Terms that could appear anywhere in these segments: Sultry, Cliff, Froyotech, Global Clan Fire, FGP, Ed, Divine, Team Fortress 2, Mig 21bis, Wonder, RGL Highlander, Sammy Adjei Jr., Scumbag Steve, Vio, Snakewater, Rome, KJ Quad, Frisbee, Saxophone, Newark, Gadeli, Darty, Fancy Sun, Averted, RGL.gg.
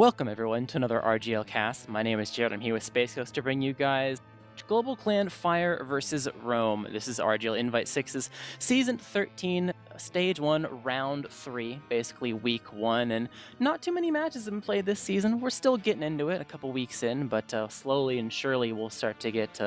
Welcome everyone to another RGL cast. My name is Jared. I'm here with Space Ghost to bring you guys Global Clan Fire versus Rome. This is RGL Invite 6's Season 13, Stage 1, Round 3, basically Week 1, and not too many matches have been played this season. We're still getting into it a couple weeks in, but slowly and surely we'll start to get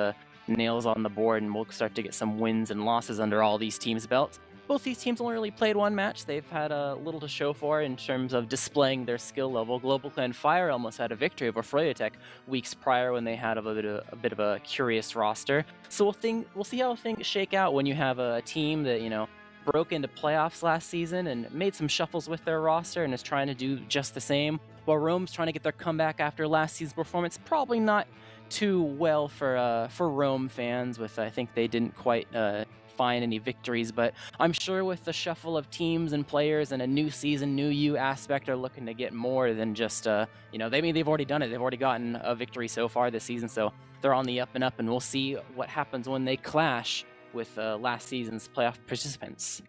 nails on the board and we'll start to get some wins and losses under all these teams' belts. Both these teams only really played one match. They've had a little to show for in terms of displaying their skill level. Global Clan Fire almost had a victory over Froyotech weeks prior when they had a bit of a curious roster. So we'll see how things shake out when you have a team that, you know, broke into playoffs last season and made some shuffles with their roster and is trying to do just the same, while Rome's trying to get their comeback after last season's performance. Probably not too well for Rome fans, with I think they didn't quite find any victories, but I'm sure with the shuffle of teams and players and a new season, new you aspect, are looking to get more than just, you know, they've already done it. They've already gotten a victory so far this season, so they're on the up and up, and we'll see what happens when they clash with last season's playoff participants.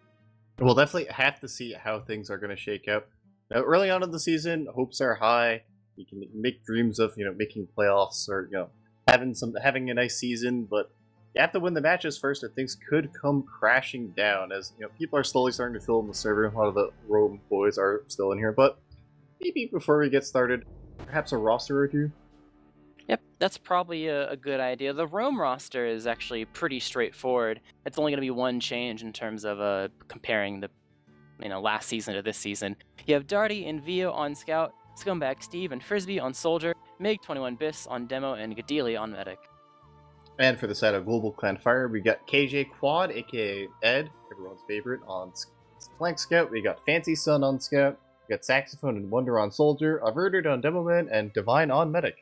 We'll definitely have to see how things are going to shake out. Now, early on in the season, hopes are high. You can make dreams of, you know, making playoffs or, you know, having a nice season, but you have to win the matches first, or things could come crashing down. As you know, people are slowly starting to fill in the server. A lot of the Rome boys are still in here, but maybe before we get started, perhaps a roster or two. Yep, that's probably a good idea. The Rome roster is actually pretty straightforward. It's only going to be one change in terms of comparing the, you know, last season to this season. You have Darty and Vio on Scout, Scumbag Steve and Frisbee on Soldier, Mig 21bis on Demo, and Gadeli on Medic. And for the side of Global Clan Fire, we got KJ Quad, aka Ed, everyone's favorite, on Flank Scout. We got Fancy Sun on Scout. We got Saxophone and Wonder on Soldier, Averted on Demoman, and Divine on Medic.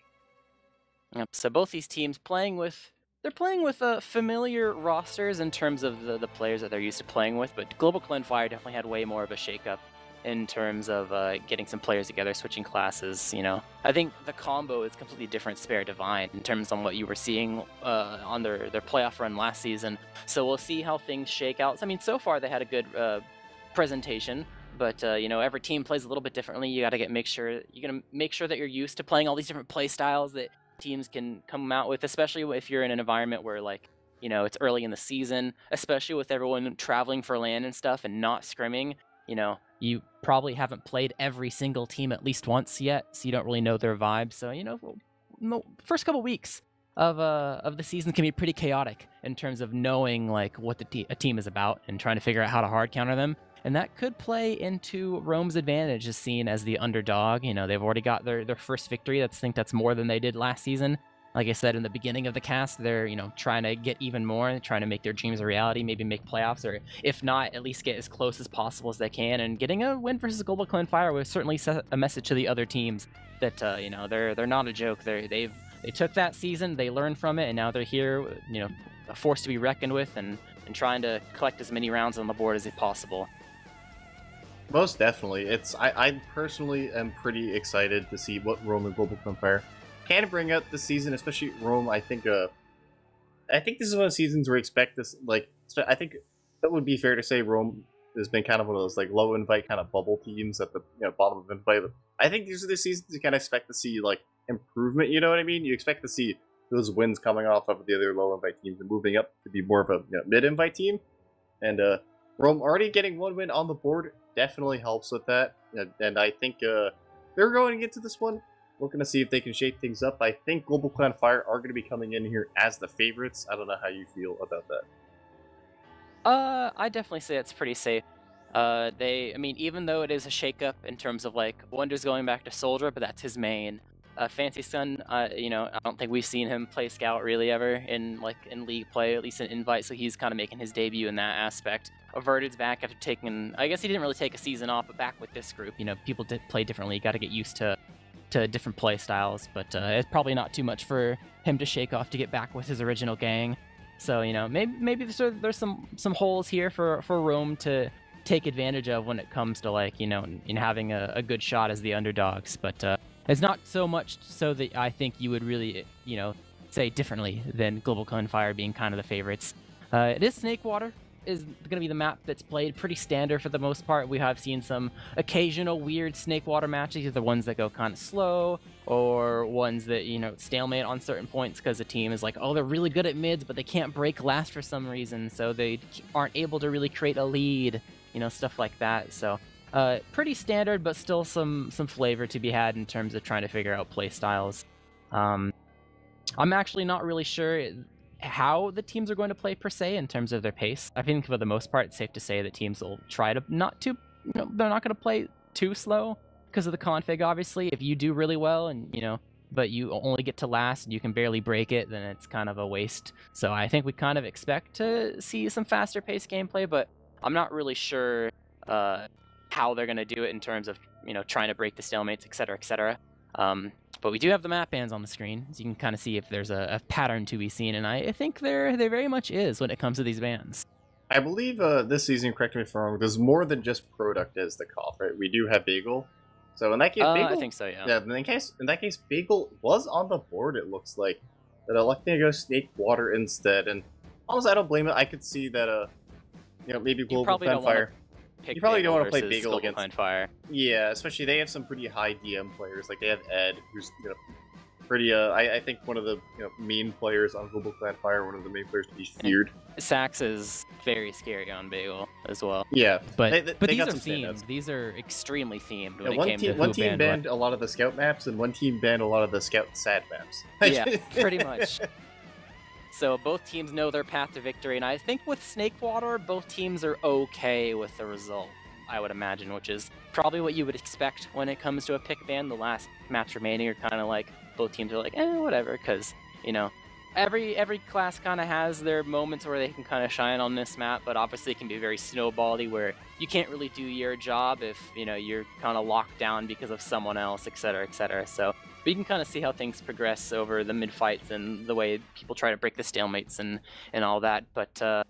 Yep. So both these teams they're playing with familiar rosters in terms of the players that they're used to playing with, but Global Clan Fire definitely had way more of a shakeup in terms of getting some players together, switching classes, you know. I think the combo is completely different, Spare Divine, in terms of what you were seeing on their playoff run last season. So we'll see how things shake out. I mean, so far they had a good presentation, but you know, every team plays a little bit differently. You got to make sure that you're used to playing all these different play styles that teams can come out with, especially if you're in an environment where, like, you know, it's early in the season, especially with everyone traveling for LAN and stuff and not scrimming. You know, you probably haven't played every single team at least once yet, so you don't really know their vibe. So, you know, the first couple weeks of the season can be pretty chaotic in terms of knowing, like, what a team is about and trying to figure out how to hard counter them. And that could play into Rome's advantage, as seen as the underdog. You know, they've already got their first victory. I think that's more than they did last season. Like I said in the beginning of the cast, they're, you know, trying to get even more and trying to make their dreams a reality, maybe make playoffs, or if not, at least get as close as possible as they can. And getting a win versus Global Clan Fire would certainly set a message to the other teams that, you know, they're not a joke. They took that season, they learned from it, and now they're here, you know, a force to be reckoned with and trying to collect as many rounds on the board as possible. Most definitely. I personally am pretty excited to see what Rome and Global Clan Fire can bring out this season, especially Rome. I think this is one of the seasons where we expect this, like, I think that would be fair to say Rome has been kind of one of those, like, low invite kind of bubble teams at the, you know, bottom of invite. But I think these are the seasons you kind of expect to see, like, improvement, you know what I mean? You expect to see those wins coming off of the other low invite teams and moving up to be more of a, you know, mid-invite team. And Rome already getting one win on the board definitely helps with that. And I think they're going into this one looking to see if they can shake things up. I think Global Clan Fire are going to be coming in here as the favorites. I don't know how you feel about that. I definitely say it's pretty safe. I mean, even though it is a shakeup in terms of, like, Wonder's going back to Soldier, but that's his main. Fancy Sun, you know, I don't think we've seen him play Scout really ever in league play, at least in Invite, so he's kind of making his debut in that aspect. Averted's back after taking, I guess he didn't really take a season off, but back with this group. You know, people did play differently. You got to get used to different play styles, but it's probably not too much for him to shake off to get back with his original gang. So, you know, maybe there's some holes here for Rome to take advantage of when it comes to, like, you know, in having a good shot as the underdogs. But it's not so much so that I think you would really, you know, say differently than Global Clan Fire being kind of the favorites. It is Snakewater, is going to be the map that's played pretty standard for the most part. We have seen some occasional weird Snakewater matches, the ones that go kind of slow, or ones that, you know, stalemate on certain points because the team is like, oh, they're really good at mids, but they can't break last for some reason, so they aren't able to really create a lead, you know, stuff like that. So pretty standard, but still some flavor to be had in terms of trying to figure out play styles. I'm actually not really sure how the teams are going to play per se in terms of their pace. I think for the most part, it's safe to say that teams will try to not to, you know, they're not going to play too slow because of the config, obviously. If you do really well and, you know, but you only get to last and you can barely break it, then it's kind of a waste. So I think we kind of expect to see some faster paced gameplay, but I'm not really sure how they're going to do it in terms of, you know, trying to break the stalemates, etc., etc. But we do have the map bans on the screen, so you can kind of see if there's a pattern to be seen, and I think there very much is when it comes to these bans. I believe this season, correct me if I'm wrong, there's more than just product as the call, right? We do have Bagel. So in that case, Bagel, I think so, yeah. Yeah, in that case, Bagel was on the board, it looks like, but electing to go Snakewater instead, and almost I don't blame it. I could see that, you know, maybe Global Clan Fire. You probably don't want to play Bagel against Clan Fire. Yeah, especially they have some pretty high DM players. Like they have Ed, who's, you know, pretty. I think one of the, you know, main players on Global Clan Fire, one of the main players to be feared. And Sax is very scary on Bagel as well. Yeah, but these are themed. These are extremely themed. When one team banned a lot of the scout maps, and one team banned a lot of the scout sad maps. Yeah, pretty much. So both teams know their path to victory, and I think with Snakewater, both teams are okay with the result, I would imagine, which is probably what you would expect when it comes to a pick ban. The last match remaining are kind of like, both teams are like, eh, whatever, because, you know, every class kind of has their moments where they can kind of shine on this map, but obviously it can be very snowbally where you can't really do your job if, you know, you're kind of locked down because of someone else, etc., etc., so... But you can kind of see how things progress over the mid-fights and the way people try to break the stalemates and all that. But I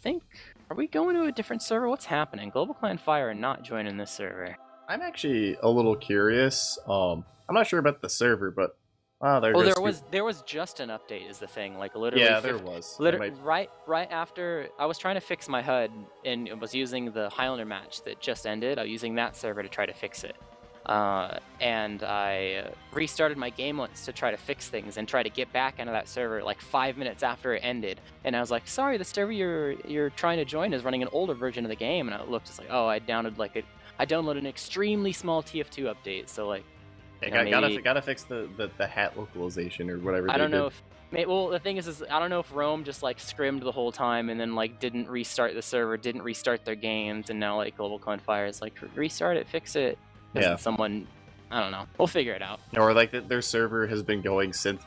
think, are we going to a different server? What's happening? Global Clan Fire are not joining this server. I'm actually a little curious. I'm not sure about the server, but wow, there was just an update is the thing. Like literally, yeah, there was. Literally, right after I was trying to fix my HUD and was using the Highlander match that just ended. I was using that server to try to fix it. And I restarted my game once to try to fix things and try to get back into that server like 5 minutes after it ended. And I was like, sorry, the server you're trying to join is running an older version of the game. And I looked, it's like, oh, I downloaded an extremely small TF2 update. So like, you know, gotta fix the hat localization or whatever. I don't know if, well, the thing is I don't know if Rome just like scrimmed the whole time and then like didn't restart the server, didn't restart their games, and now like Global Clan Fire is like, restart it, fix it. Yeah, someone, I don't know. We'll figure it out. Or like their server has been going since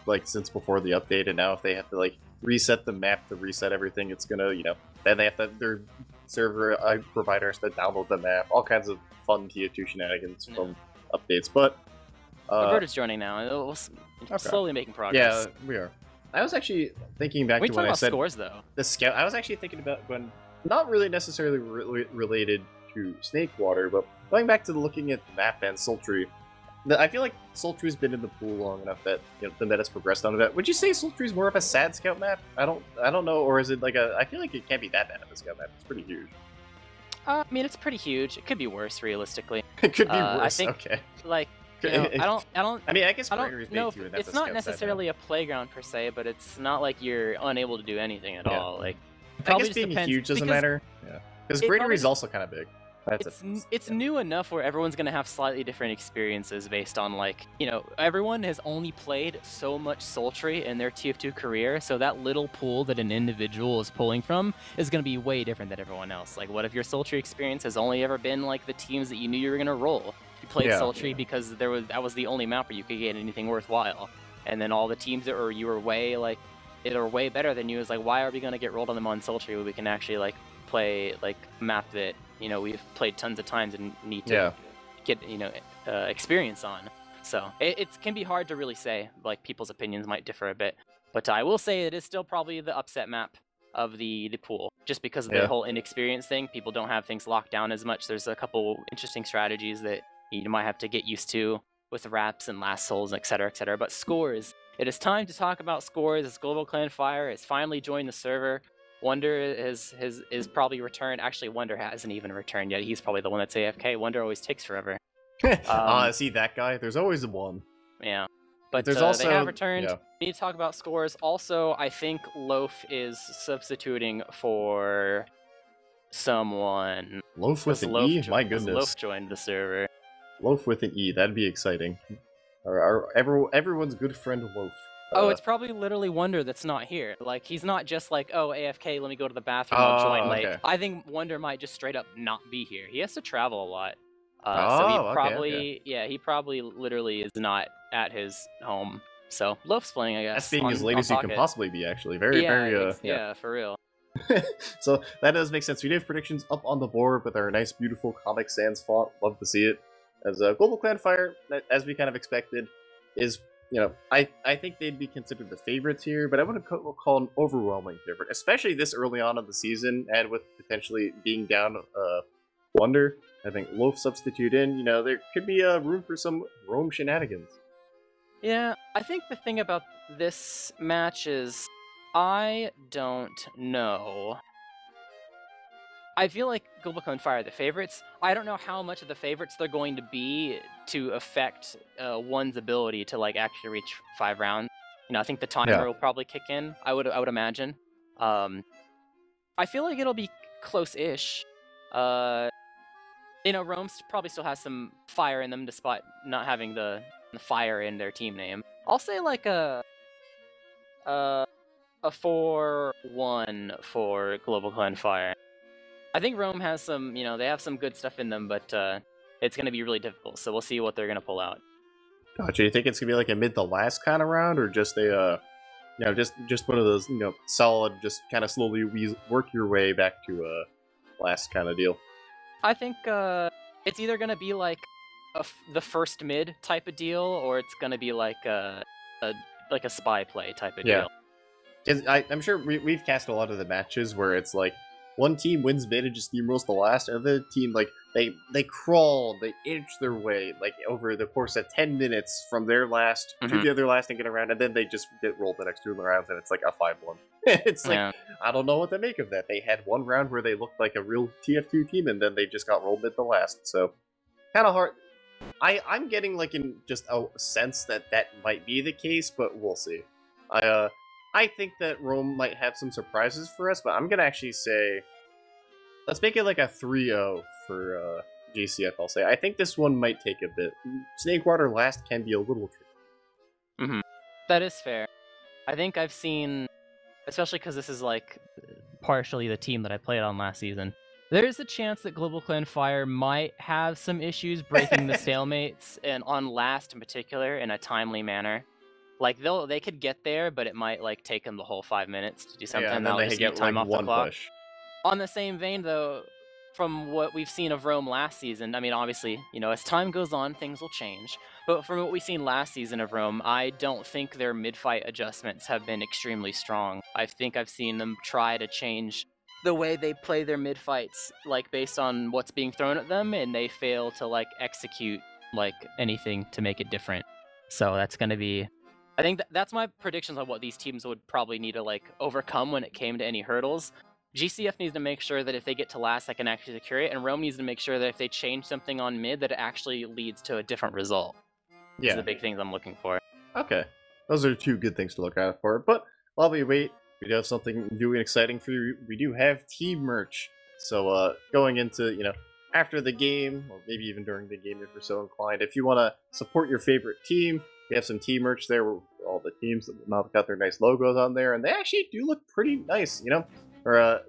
before the update, and now if they have to like reset the map to reset everything, it's gonna, you know, then they have to, their server provider has to download the map. All kinds of fun TF2 shenanigans from updates. But Roberta's joining now, and we're slowly making progress. Yeah, we are. I was actually thinking back to when I said scores though. The scout. I was actually thinking about when, not really necessarily related to Snakewater, but going back to looking at the map and Sultry, I feel like Sultry's been in the pool long enough that, you know, the meta's progressed on that. Would you say Sultry's more of a sad scout map? I don't know, or is it like a? I feel like it can't be that bad of a scout map. It's pretty huge. I mean, it's pretty huge. It could be worse, realistically. It could be worse. I think, okay. Like, you know, I don't. I mean, I guess Gregory's big too. It's not necessarily a playground per se, but it's not like you're unable to do anything at all. Like, I guess being huge doesn't matter. Yeah, because Gregory's also kind of big. It's new enough where everyone's going to have slightly different experiences based on, like, you know, everyone has only played so much Sultry in their TF2 career, so that little pool that an individual is pulling from is going to be way different than everyone else. Like, what if your Sultry experience has only ever been, like, the teams that you knew you were going to roll? You played Sultry because that was the only map where you could get anything worthwhile. And then all the teams that were way better than you is like, why are we going to get rolled on them on Sultry when we can actually, like, play, like, map that... you know, we've played tons of times and need to get, you know, experience on. So it can be hard to really say. Like, people's opinions might differ a bit. But I will say it is still probably the upset map of the pool. Just because of the whole inexperience thing, people don't have things locked down as much. There's a couple interesting strategies that you might have to get used to with wraps and last souls, etc., etc. But scores. It is time to talk about scores. It's Global Clan Fire. It's finally joined the server. Wonder is probably returned. Actually, Wonder hasn't even returned yet. He's probably the one that's AFK. Wonder always takes forever. See that guy? There's always one. Yeah. But there's also, they have returned. Yeah. We need to talk about scores. Also, I think Loaf is substituting for someone. Loaf with an E? My goodness. Loaf joined the server. Loaf with an E. That'd be exciting. Everyone's good friend Loaf. Oh, it's probably literally Wonder that's not here. Like, he's not just like, oh, AFK, let me go to the bathroom and join late. Okay. I think Wonder might just straight up not be here. He has to travel a lot. So he probably, yeah, he probably literally is not at his home. So, Loaf's playing, I guess. That's being as late as you can possibly be, actually. Yeah, for real. So, that does make sense. We do have predictions up on the board with our nice, beautiful Comic Sans font. Love to see it. As a Global Clan Fire, as we kind of expected, is... You know, I think they'd be considered the favorites here, but I wouldn't call an overwhelming favorite, especially this early on in the season, and with potentially being down Wonder. I think Loaf substitute in, you know, there could be room for some Rome shenanigans. Yeah, I think the thing about this match is, I don't know. I feel like Global Clan Fire are the favorites. I don't know how much of the favorites they're going to be to affect one's ability to like actually reach 5 rounds. You know, I think the timer will probably kick in. I would imagine. I feel like it'll be close-ish. You know, Rome probably still has some fire in them, despite not having the fire in their team name. I'll say like a 4-1 for Global Clan Fire. I think Rome has some, you know, they have some good stuff in them, but it's going to be really difficult, so we'll see what they're going to pull out. Gotcha. You think it's going to be like a mid-to-last kind of round, or just a, you know, just one of those, you know, solid, just kind of slowly work your way back to last kind of deal? I think it's either going to be like the first mid type of deal, or it's going to be like a spy play type of deal. I'm sure we've cast a lot of the matches where it's like, one team wins mid and just steamrolls the last, and the other team, like, they crawl, they inch their way, like, over the course of 10 minutes from their last to the other last and get around, and then they just get rolled the next 2 rounds, and it's like a 5-1. It's like, I don't know what to make of that. They had one round where they looked like a real TF2 team, and then they just got rolled mid the last, so kind of hard. I'm getting, like, in just a sense that that might be the case, but we'll see. I think that Rome might have some surprises for us, but I'm going to actually say, let's make it like a 3-0 for GCF, I'll say. I think this one might take a bit. Snakewater last can be a little tricky. That is fair. I think I've seen, especially because this is like partially the team that I played on last season, there's a chance that Global Clan Fire might have some issues breaking the stalemates, and on last in particular, in a timely manner. Like, they could get there, but it might, like, take them the whole 5 minutes to do something. Yeah, and then they get, time like, off one the clock. Push. On the same vein, though, from what we've seen of Rome last season, I mean, obviously, you know, as time goes on, things will change. But from what we've seen last season of Rome, I don't think their mid-fight adjustments have been extremely strong. I think I've seen them try to change the way they play their mid-fights, like, based on what's being thrown at them, and they fail to, like, execute, like, anything to make it different. So that's going to be... I think that's my predictions on what these teams would probably need to, like, overcome when it came to any hurdles. GCF needs to make sure that if they get to last, they can actually secure it, and Rome needs to make sure that if they change something on mid, that it actually leads to a different result. These are the big things I'm looking for. Okay. Those are two good things to look out for, but while we wait, we do have something new and exciting for you. We do have team merch. So, going into, you know, after the game, or maybe even during the game if you're so inclined, if you want to support your favorite team, we have some team merch there where all the teams have got their nice logos on there, and they actually do look pretty nice, you know? Or,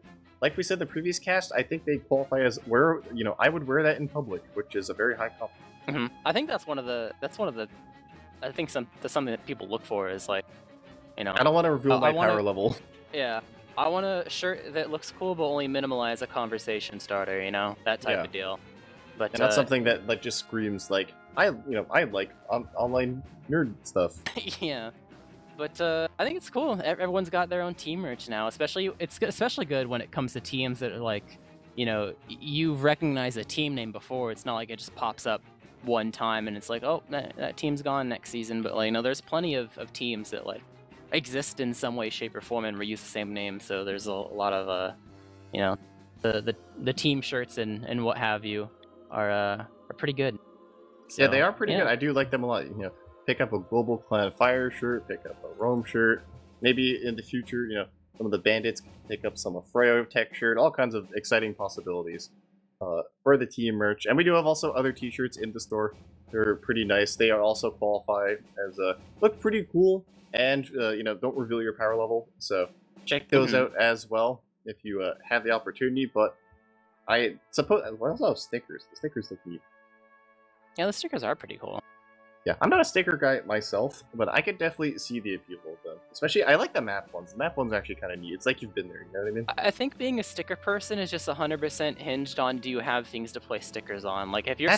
like we said in the previous cast, I think they qualify as where, you know, I would wear that in public, which is a very high compliment. I think that's one of the, I think that's something that people look for is, like, you know. I don't want to reveal my power level. Yeah. I want a shirt that looks cool, but only minimalize a conversation starter, you know? That type of deal. But, and that's something that, like, just screams, like, I like online nerd stuff. Yeah, but I think it's cool. Everyone's got their own team merch now. It's especially good when it comes to teams that are like, you know, you recognize a team name before. It's not like it just pops up one time and it's like, oh, that team's gone next season. But like, you know, there's plenty of teams that like exist in some way, shape, or form and reuse the same name. So there's a lot of, you know, the team shirts and what have you are pretty good. So, yeah, they are pretty good. I do like them a lot. You know, pick up a Global Clan Fire shirt, pick up a Rome shirt. Maybe in the future, you know, some of the bandits can pick up some of Froyotech shirt. All kinds of exciting possibilities for the team merch. And we do have also other T-shirts in the store. They're pretty nice. They are also qualified as look pretty cool, and you know, don't reveal your power level. So check those out as well if you have the opportunity. But I suppose what else? Stickers. The stickers look neat. Yeah, the stickers are pretty cool. Yeah, I'm not a sticker guy myself, but I could definitely see the appeal of them. Especially, I like the map ones. The map ones are actually kind of neat. It's like you've been there, you know what I mean? I think being a sticker person is just 100% hinged on, do you have things to place stickers on? Like, if you're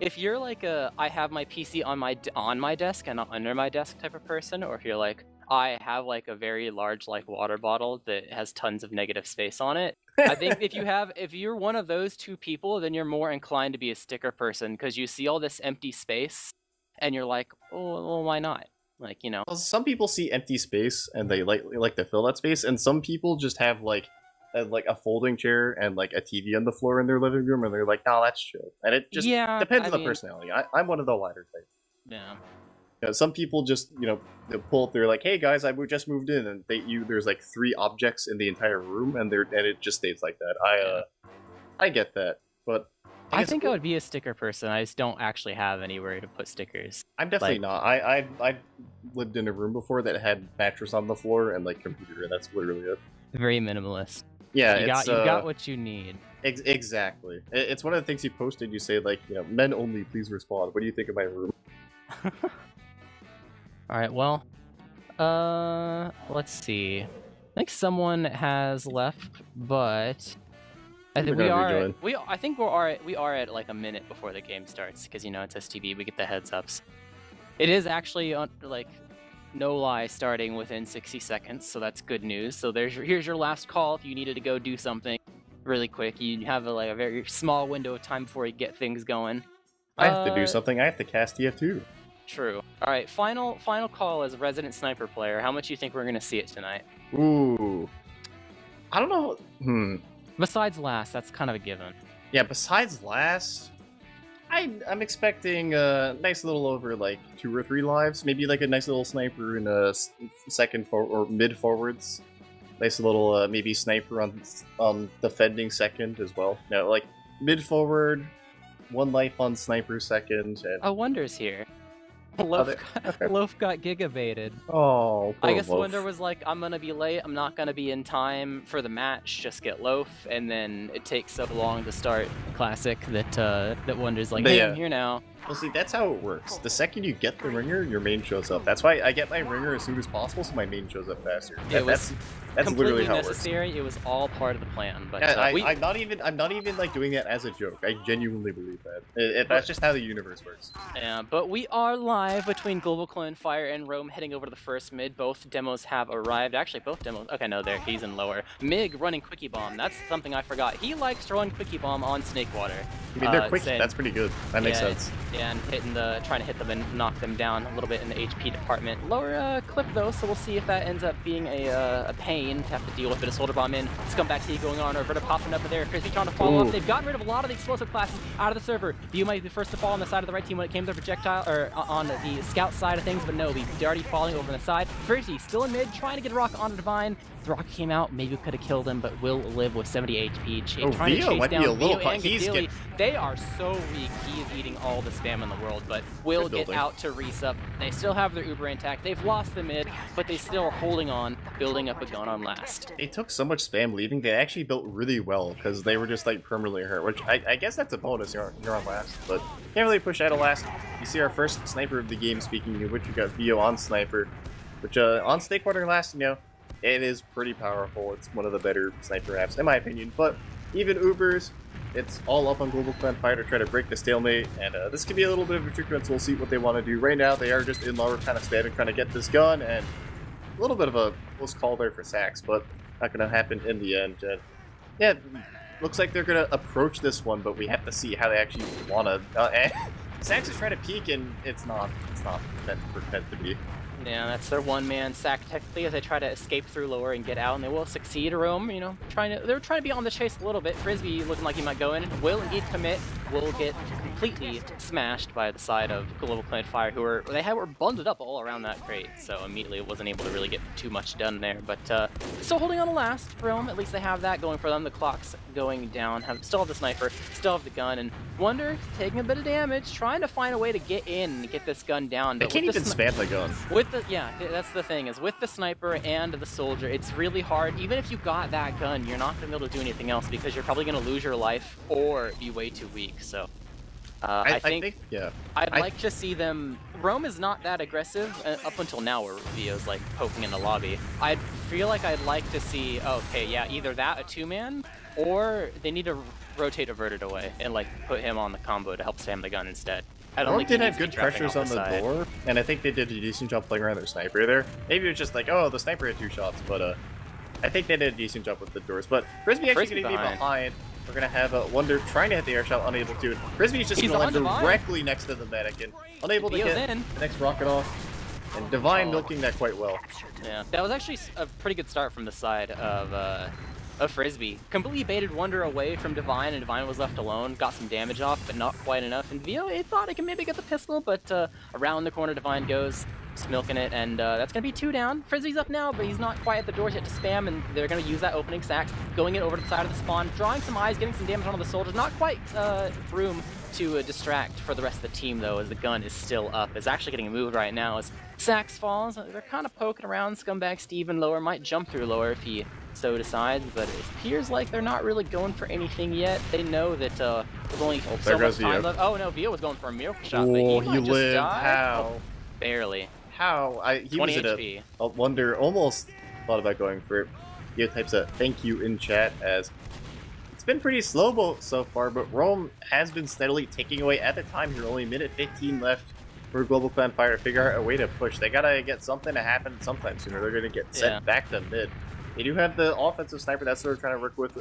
if you're like a, I have my PC on my desk and not under my desk type of person, or if you're like, I have like a very large like water bottle that has tons of negative space on it. I think if you're one of those two people, then you're more inclined to be a sticker person because you see all this empty space. And you're like, oh, well, why not? Like, you know. Well, some people see empty space and they like to fill that space, and some people just have like a folding chair and like a TV on the floor in their living room, and they're like, oh, that's chill. And it just depends on the personality. I'm one of the latter type. Yeah. You know, some people just, you know, they pull up. They're like, hey guys, I just moved in, and there's like 3 objects in the entire room, and it just stays like that. I get that, but. I think I would be a sticker person. I just don't actually have anywhere to put stickers. I'm definitely not. I've lived in a room before that had mattress on the floor and like computer, and that's literally it. Very minimalist. Yeah, you got what you need. Exactly. It's one of the things you posted. You say like, you know, men only, please respond. What do you think of my room? All right. Well, let's see. I think someone has left, but. I think we are at like a minute before the game starts because, you know, it's STV, we get the heads ups. It is actually on, like, no lie, starting within 60 seconds, so that's good news. So here's your last call if you needed to go do something really quick. You have like a very small window of time before you get things going. I have to do something. I have to cast TF2. True. All right, final call as a resident sniper player. How much do you think we're gonna see it tonight? Ooh, I don't know. Besides last, that's kind of a given. Yeah, besides last, I'm expecting a nice little over like 2 or 3 lives, maybe like a nice little sniper in a second or mid forwards, nice little maybe sniper on defending second as well. No, like mid forward, 1 life on sniper second. And a Wonder's here. Loaf got gigabaited. Oh, I guess Loaf. Wonder was like, I'm gonna be late, I'm not gonna be in time for the match, just get Loaf, and then it takes so long to start Classic that that Wonder's like, hey, yeah. I'm here now. Well, see, that's how it works. The second you get the ringer, your main shows up. That's why I get my ringer as soon as possible, so my main shows up faster. That's literally how it works. It was all part of the plan. But yeah, I'm not even like doing that as a joke. I genuinely believe that. That's just how the universe works. Yeah, but we are live between Global Clan Fire and Rome, heading over to the first mid. Both demos have arrived. Actually, both demos. Okay, no, there he's in lower. Mig running quickie bomb. That's something I forgot. He likes to run quickie bomb on Snakewater. I mean, they're quick. That's pretty good. That makes sense. Yeah, and trying to hit them and knock them down a little bit in the HP department. Lower clip though, so we'll see if that ends up being a pain to have to deal with. A bit of soldier bomb in. Scumbag Steve going on. Roberta popping up there. Frisbee trying to follow up. They've gotten rid of a lot of the explosive classes out of the server. Vio might be first to fall on the side of the right team when it came to projectile or on the scout side of things, but no, we've Darty falling over on the side. Frisbee still in mid, trying to get a rock onto Divine. The rock came out, maybe could have killed him, but will live with 70 HP. Trying to chase down Vio and Gadeli. They are so weak. He is eating all the spam in the world, but will get out to resup. They still have their uber intact. They've lost the mid, but they still are holding on, building up a gun on last. They took so much spam leaving, they actually built really well because they were just like permanently hurt, which I guess that's a bonus. You're on last, but can't really push out of last. You see our first sniper of the game, speaking of which, we got Vio on sniper, which on Snakewater last, you know, it is pretty powerful. It's one of the better sniper apps, in my opinion. But even Ubers, it's all up on Global Clan Fire to try to break the stalemate. And this could be a little bit of a tricky one, so we'll see what they want to do. Right now, they are just in lower, kind of standing, trying to get this gun. And a little bit of a close call there for Sax, but not going to happen in the end. And yeah, looks like they're going to approach this one, but we have to see how they actually want to. Sax is trying to peek, and it's not meant to be. Yeah, that's their one-man sack technically as they try to escape through lower and get out, and they will succeed. Rome, you know, they're trying to be on the chase a little bit. Frisbee looking like he might go in, will indeed commit, will get completely smashed by the side of Global Clan Fire, who were, they were bundled up all around that crate, so immediately it wasn't able to really get too much done there, but still holding on to last. Rome, at least they have that going for them. The clock's going down, still have the sniper, still have the gun, and Wonder taking a bit of damage, trying to find a way to get in and get this gun down. But they can't even spam the gun. With the, yeah, that's the thing, is with the sniper and the soldier, it's really hard. Even if you got that gun, you're not going to be able to do anything else because you're probably going to lose your life or be way too weak, so... I'd like to see them... Rome is not that aggressive up until now where Vio's like poking in the lobby. I feel like I'd like to see, okay, yeah, either that, a two-man, or they need to rotate Averted away and like put him on the combo to help spam the gun instead. I don't think they have good pressures on the door, and I think they did a decent job playing around their sniper there. Maybe it was just like, oh, the sniper had two shots, but I think they did a decent job with the doors. But Frisbee actually going to be behind. We're going to have Wonder trying to hit the air shot, unable to. Frisbee's just going to land directly next to the medic and unable to hit the next rocket off. And Divine milking that quite well. Yeah, that was actually a pretty good start from the side of Frisbee. Completely baited Wonder away from Divine, and Divine was left alone. Got some damage off, but not quite enough. And Vio, it thought it could maybe get the pistol, but around the corner Divine goes, just milking it, and that's going to be two down. Frisbee's up now, but he's not quite at the doors yet to spam, and they're going to use that opening sack, going in over to the side of the spawn, drawing some eyes, getting some damage onto the soldiers. Not quite room to distract for the rest of the team, though, as the gun is still up. It's actually getting moved right now as Sax falls. They're kind of poking around. Scumbag Steve and lower might jump through lower if he so decides, but it appears like they're not really going for anything yet. They know that there's only so much time left. Oh, no, Vio was going for a miracle shot, but he might just die. How? Barely. How? He was at a Wonder, almost thought about going for it. He types a thank you in chat as it's been pretty slow so far, but Rome has been steadily taking away. At the time here, only a minute 15 left for Global Clan Fire to figure out a way to push. They gotta get something to happen sometime sooner. They're gonna get sent back to mid. They do have the offensive sniper. That's what they're trying to work with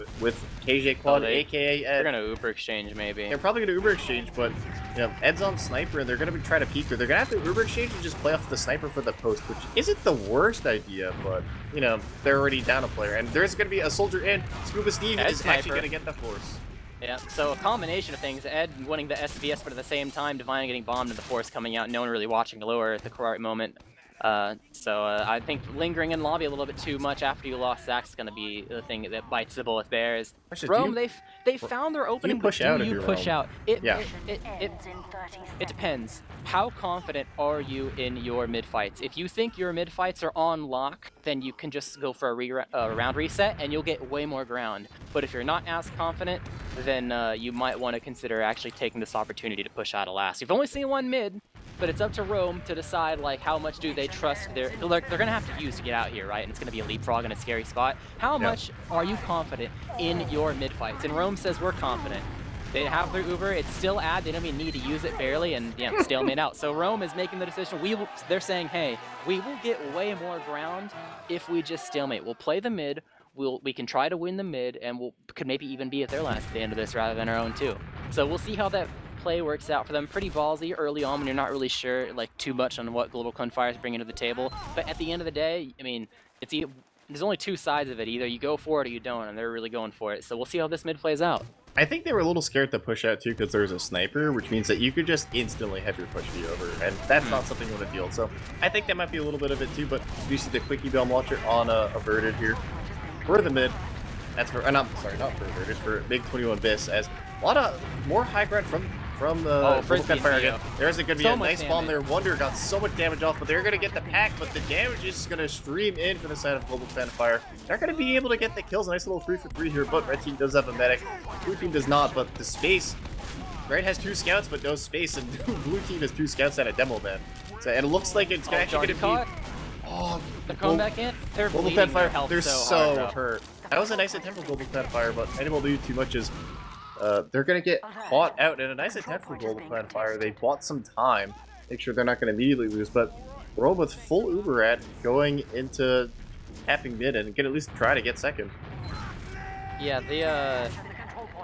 KJ Quad, aka Ed. They're gonna Uber exchange maybe. They're probably gonna Uber exchange, but you know, Ed's on sniper, and they're gonna be trying to peek through. They're gonna have to Uber exchange and just play off the sniper for the post, which isn't the worst idea, but you know they're already down a player, and there's gonna be a soldier in. Scuba Steve is actually gonna get the force. Yeah, so a combination of things, Ed winning the SVS, but at the same time, Divine getting bombed and the force coming out, no one really watching lower at the correct moment. I think lingering in lobby a little bit too much after you lost Zach's going to be the thing that bites the bullet there. Is Rome, they found their opening, but do you push out? It depends. How confident are you in your mid-fights? If you think your mid-fights are on lock, then you can just go for a round reset and you'll get way more ground. But if you're not as confident, then you might want to consider actually taking this opportunity to push out a last. You've only seen one mid, but it's up to Rome to decide like how much do they trust their... They're going to have to use to get out here, right? And it's going to be a leapfrog in a scary spot. How much are you confident in your mid-fights? And Rome says we're confident. They have their Uber, it's still ad, they don't even need to use it barely, and yeah, stalemate out. So Rome is making the decision, they're saying, hey, we will get way more ground if we just stalemate. We'll play the mid, we can try to win the mid, and could maybe even be at their last at the end of this rather than our own too. So we'll see how that play works out for them. Pretty ballsy early on when you're not really sure like too much on what Global Clan Fire is bringing to the table. But at the end of the day, I mean, there's only two sides of it. Either you go for it or you don't, and they're really going for it. So we'll see how this mid plays out. I think they were a little scared to push out too because there was a sniper, which means that you could just instantly have your push be over, and that's not something you want to deal. So I think that might be a little bit of it too, but you see the quickie bomb launcher on Averted here. For the mid, that's for, not for Averted, for Mig 21bis, as a lot of more high ground from the Fire again. There's going to be a nice bomb there. Wonder got so much damage off, but they're going to get the pack, but the damage is going to stream in from the side of Global Clan Fire. They're going to be able to get the kills. A nice little 3-for-3 here, but Red Team does have a medic. Blue Team does not, but the space. Red has two scouts, but no space, and Blue Team has two scouts and a demo man. So, and it looks like it's actually going to be... Oh, they're coming back in. They're Global Clan Fire. They're so hurt. That was a nice attempt for Global Clan Fire, but I didn't want to do too much as... they're going to get bought out, and a nice attempt for Global Clan Fire. They bought some time, make sure they're not going to immediately lose, but Rome with full Uber at going into tapping mid and can at least try to get second. Yeah, the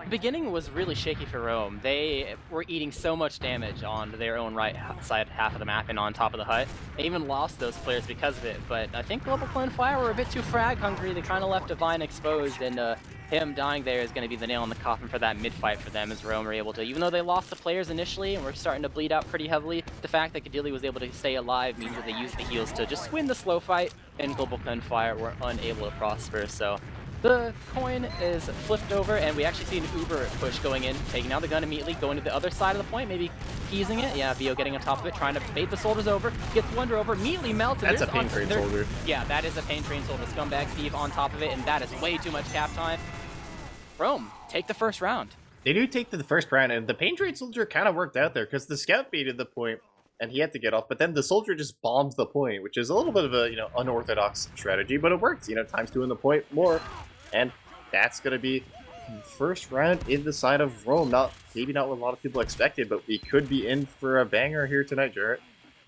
The beginning was really shaky for Rome. They were eating so much damage on their own right side half of the map and on top of the hut. They even lost those players because of it, but I think Global Clan Fire were a bit too frag hungry. They kind of left Divine exposed, and him dying there is going to be the nail in the coffin for that mid-fight for them, as Rome were able to, even though they lost the players initially and were starting to bleed out pretty heavily, the fact that Gadeli was able to stay alive means that they used the heals to just win the slow fight, and Global Clan Fire were unable to prosper, so the coin is flipped over, and we actually see an Uber push going in, taking out the gun immediately, going to the other side of the point, maybe easing it. Yeah, Vio getting on top of it, trying to bait the soldiers over, gets Wonder over, immediately melts. That's a pain train soldier. Yeah, that is a pain train soldier. Scumbag Steve on top of it, and that is way too much cap time. Rome take the first round. They do take the first round, and the pain train soldier kind of worked out there because the scout baited the point and he had to get off, but then the soldier just bombs the point, which is a little bit of a, you know, unorthodox strategy, but it works. You know, times two in the point more, and that's going to be first round in the side of Rome. Not maybe not what a lot of people expected, but we could be in for a banger here tonight, Jarrett.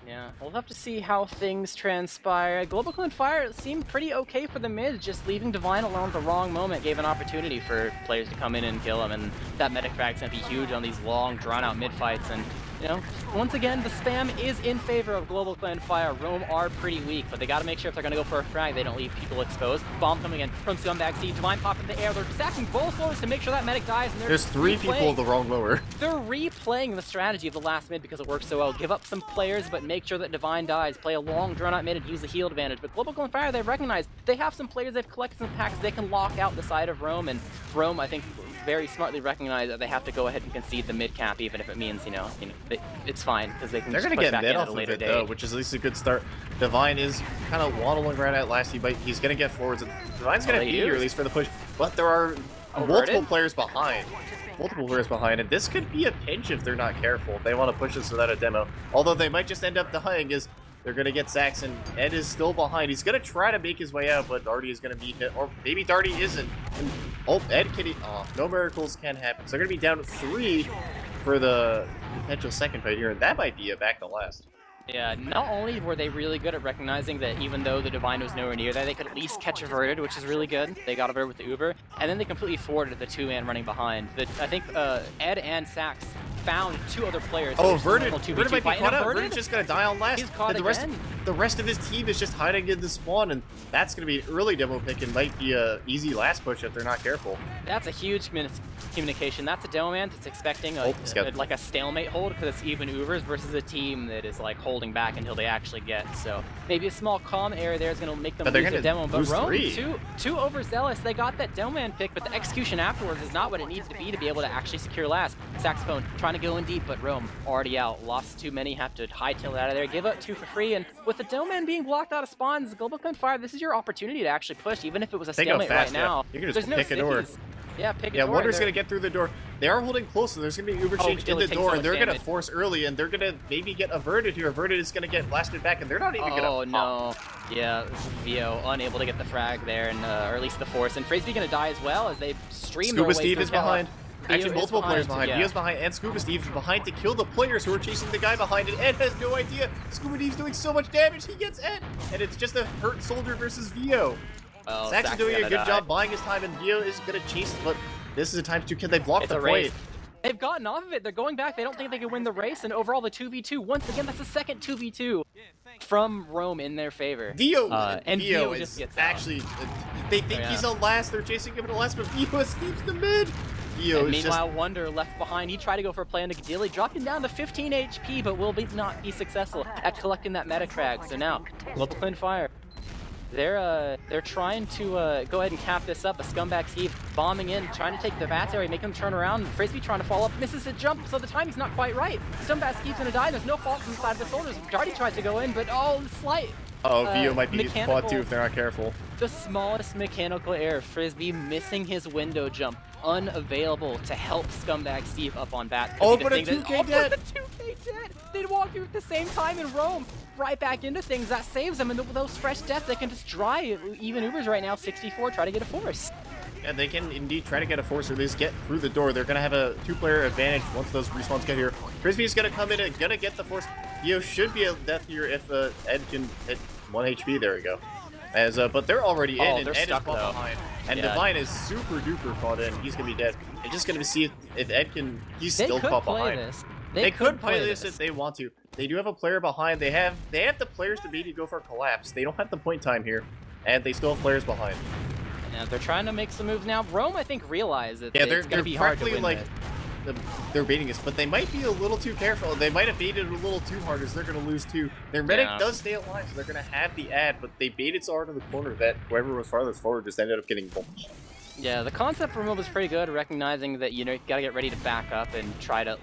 Yeah, we'll have to see how things transpire. Global Clan Fire seemed pretty okay for the mid, just leaving Divine alone at the wrong moment gave an opportunity for players to come in and kill him, and that medic frag's gonna be huge on these long, drawn-out mid-fights, and, you know, once again, the spam is in favor of Global Clan Fire. Rome are pretty weak, but they gotta make sure if they're gonna go for a frag, they don't leave people exposed. Bomb coming in from Scumbag Steve. Divine popped in the air. They're stacking both lowers to make sure that medic dies, and there's three people the wrong lower. They're replaying the strategy of the last mid because it works so well. Give up some players, but make sure that Divine dies. Play a long, drawn-out mid and use the heal advantage. But Global Clan Fire, they've recognized they have some players, they've collected some packs, they can lock out the side of Rome, and Rome, I think, very smartly recognize that they have to go ahead and concede the mid cap, even if it means, you know it's fine because they can. They're going to get mid off of it though, which is at least a good start. Divine is kind of waddling right at last. He's going to get forwards. And Divine's going to be released for the push, but there are multiple players behind. Multiple players behind, and this could be a pinch if they're not careful. If they want to push this without a demo, although they might just end up dying, is they're going to get Saxon. Ed is still behind. He's going to try to make his way out, but Darty is going to be hit, or maybe Darty isn't. And, oh, Ed can eat. Oh, no miracles can happen. So they're going to be down 3 for the potential second fight here, and that might be a back to last. Yeah, not only were they really good at recognizing that even though the Divine was nowhere near there, they could at least catch Averted, which is really good. They got Averted with the Uber, and then they completely thwarted the two-man running behind. I think Ed and Sax found two other players. Oh, Averted might be caught up. Averted's just going to die on last. He's caught again. The rest of his team is just hiding in the spawn, and that's going to be an early demo pick and might be an easy last push if they're not careful. That's a huge communication. That's a demo man that's expecting like a stalemate hold because it's even Ubers versus a team that is like holding back until they actually get. So maybe a small calm area there is going to make them lose the demo. But Rome, too overzealous. They got that demo man pick, but the execution afterwards is not what it needs to be able to actually secure last. Saxophone trying to go in deep, but Rome already out. Lost too many, have to hightail it out of there. Give up 2 for free, and with the dome man being blocked out of spawns, Global Clan Fire, this is your opportunity to actually push, even if it was a stalemate right now. You can just pick a door. Yeah, pick a door. Yeah, Wonder's going to get through the door. They are holding close, and there's going to be an Uber change in the door, and they're going to force early, and they're going to maybe get Averted here. Averted is going to get blasted back, and they're not even going to. Oh, no. Yeah, Vio unable to get the frag there, and or at least the force. And Frisbee going to die as well as they stream their way through. Scuba Steve is behind. Actually, multiple players behind. Vio's behind, and Scuba Steve's behind to kill the players who are chasing the guy behind, and Ed has no idea. Scuba Steve's doing so much damage, he gets Ed, and it's just a hurt soldier versus Vio. Well, Sax's doing a good job buying his time, and Vio is going to chase, but this is a time to kill. They blocked the point. They've gotten off of it. They're going back. They don't think they can win the race, and overall, the 2v2, once again, that's the second 2v2 from Rome in their favor. Vio, and Vio just gets actually, they think he's on last. They're chasing him in the last, but Vio escapes the mid. And meanwhile, Wonder left behind. He tried to go for a play on Gadeli, dropped him down to 15 HP, but will not be successful at collecting that meta crag. So now, Global Clan Fire, they're trying to go ahead and cap this up. A Scumbag Steve bombing in, trying to take the VATS area, make him turn around. And Frisbee trying to fall up, misses the jump, so the timing's not quite right. Scumbag Steve's gonna die. There's no fault from the side of the soldiers. Darty tries to go in, but oh, slight. Vio might be caught too if they're not careful. The smallest mechanical error, Frisbee missing his window jump, unavailable to help Scumbag Steve up on bat. Oh, but a 2K dead! They'd walk through at the same time in Rome, right back into things. That saves them, and those fresh deaths, they can just drive even Ubers right now. 64, try to get a force. Yeah, they can indeed try to get a force, or at least get through the door. They're going to have a 2-player advantage once those respawns get here. Frisbee's going to come in and going to get the force. Vio should be a death here if Ed can hit 1 HP. There we go. But they're already in, and Ed is behind. And yeah. Divine is super duper caught in. He's gonna be dead. They're just gonna see if Ed can. He's still caught behind. They could play this if they want to. They do have a player behind. They have the players to be to go for a collapse. They don't have the point time here, and they still have players behind. Yeah, they're trying to make some moves now. Rome, I think, realized that it's gonna be hard to win like, they're baiting us, but they might be a little too careful. They might have baited a little too hard as they're going to lose too. Their medic does stay alive, so they're going to have the ad, but they baited so hard in the corner that whoever was farthest forward just ended up getting bunched. Yeah, the concept from Rome was pretty good, recognizing that, you know, you got to get ready to back up and try to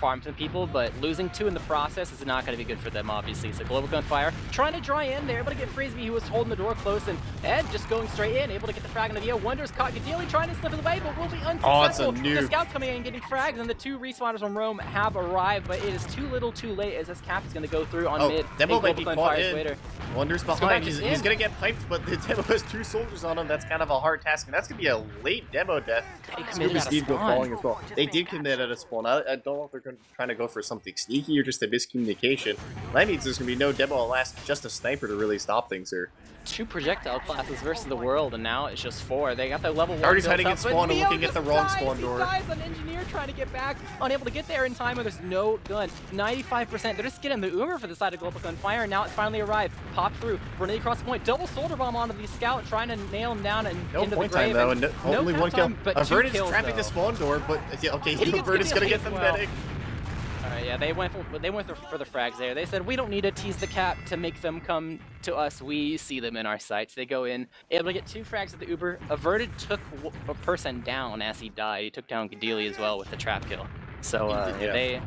farm some people, but losing two in the process is not going to be good for them, obviously. So Global Clan Fire trying to dry in. They're able to get Frisbee, who was holding the door close, and Ed just going straight in, able to get the frag on the Vio. Wonder's caught. Gadeli trying to slip it away, but will be unsuccessful. Oh, the scout's coming in and getting frags, and the two respawners from Rome have arrived, but it is too little too late as this cap is going to go through on mid. Demo might be caught in. Later. Wonder's behind. He's going to get piped, but the demo has two soldiers on him. That's kind of a hard task, and that's going to be a late demo death. Steve go falling as well. They did commit at a spawn. I don't know if they're trying to go for something sneaky or just a miscommunication. That means there's going to be no demo last, just a sniper to really stop things here. Two projectile classes versus the world, and now it's just four. They got their level one. Already hiding in spawn and looking at the wrong spawn door. He dies on engineer, trying to get back, unable to get there in time, and there's no gun. 95%. They're just getting the Uber for the side of Global Clan Fire, and now it's finally arrived. Pop through. Renee across the point. Double soldier bomb onto the scout, trying to nail him down and into the grave. No point time, though. No, only one kill. Averted is trapping the spawn door, but yeah, okay, Averted's going to get the medic. Yeah, they went for the frags there. They said, we don't need to tease the cap to make them come to us. We see them in our sights. They go in, able to get two frags at the Uber. Averted took a person down as he died. He took down Gadeli as well with the trap kill. So yeah.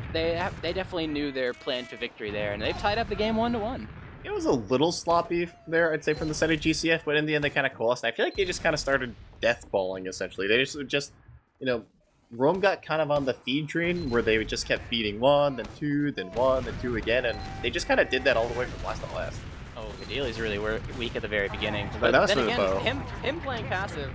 They definitely knew their plan for victory there, and they've tied up the game 1-1. It was a little sloppy there, I'd say, from the side of GCF, but in the end they kind of coalesced. I feel like they just kind of started deathballing, essentially. They just, you know, Rome got kind of on the feed train where they just kept feeding one, then two, then one, then two again, and they just kind of did that all the way from last to last. Oh, Gadeli's really weak at the very beginning. But that was then again, him playing passive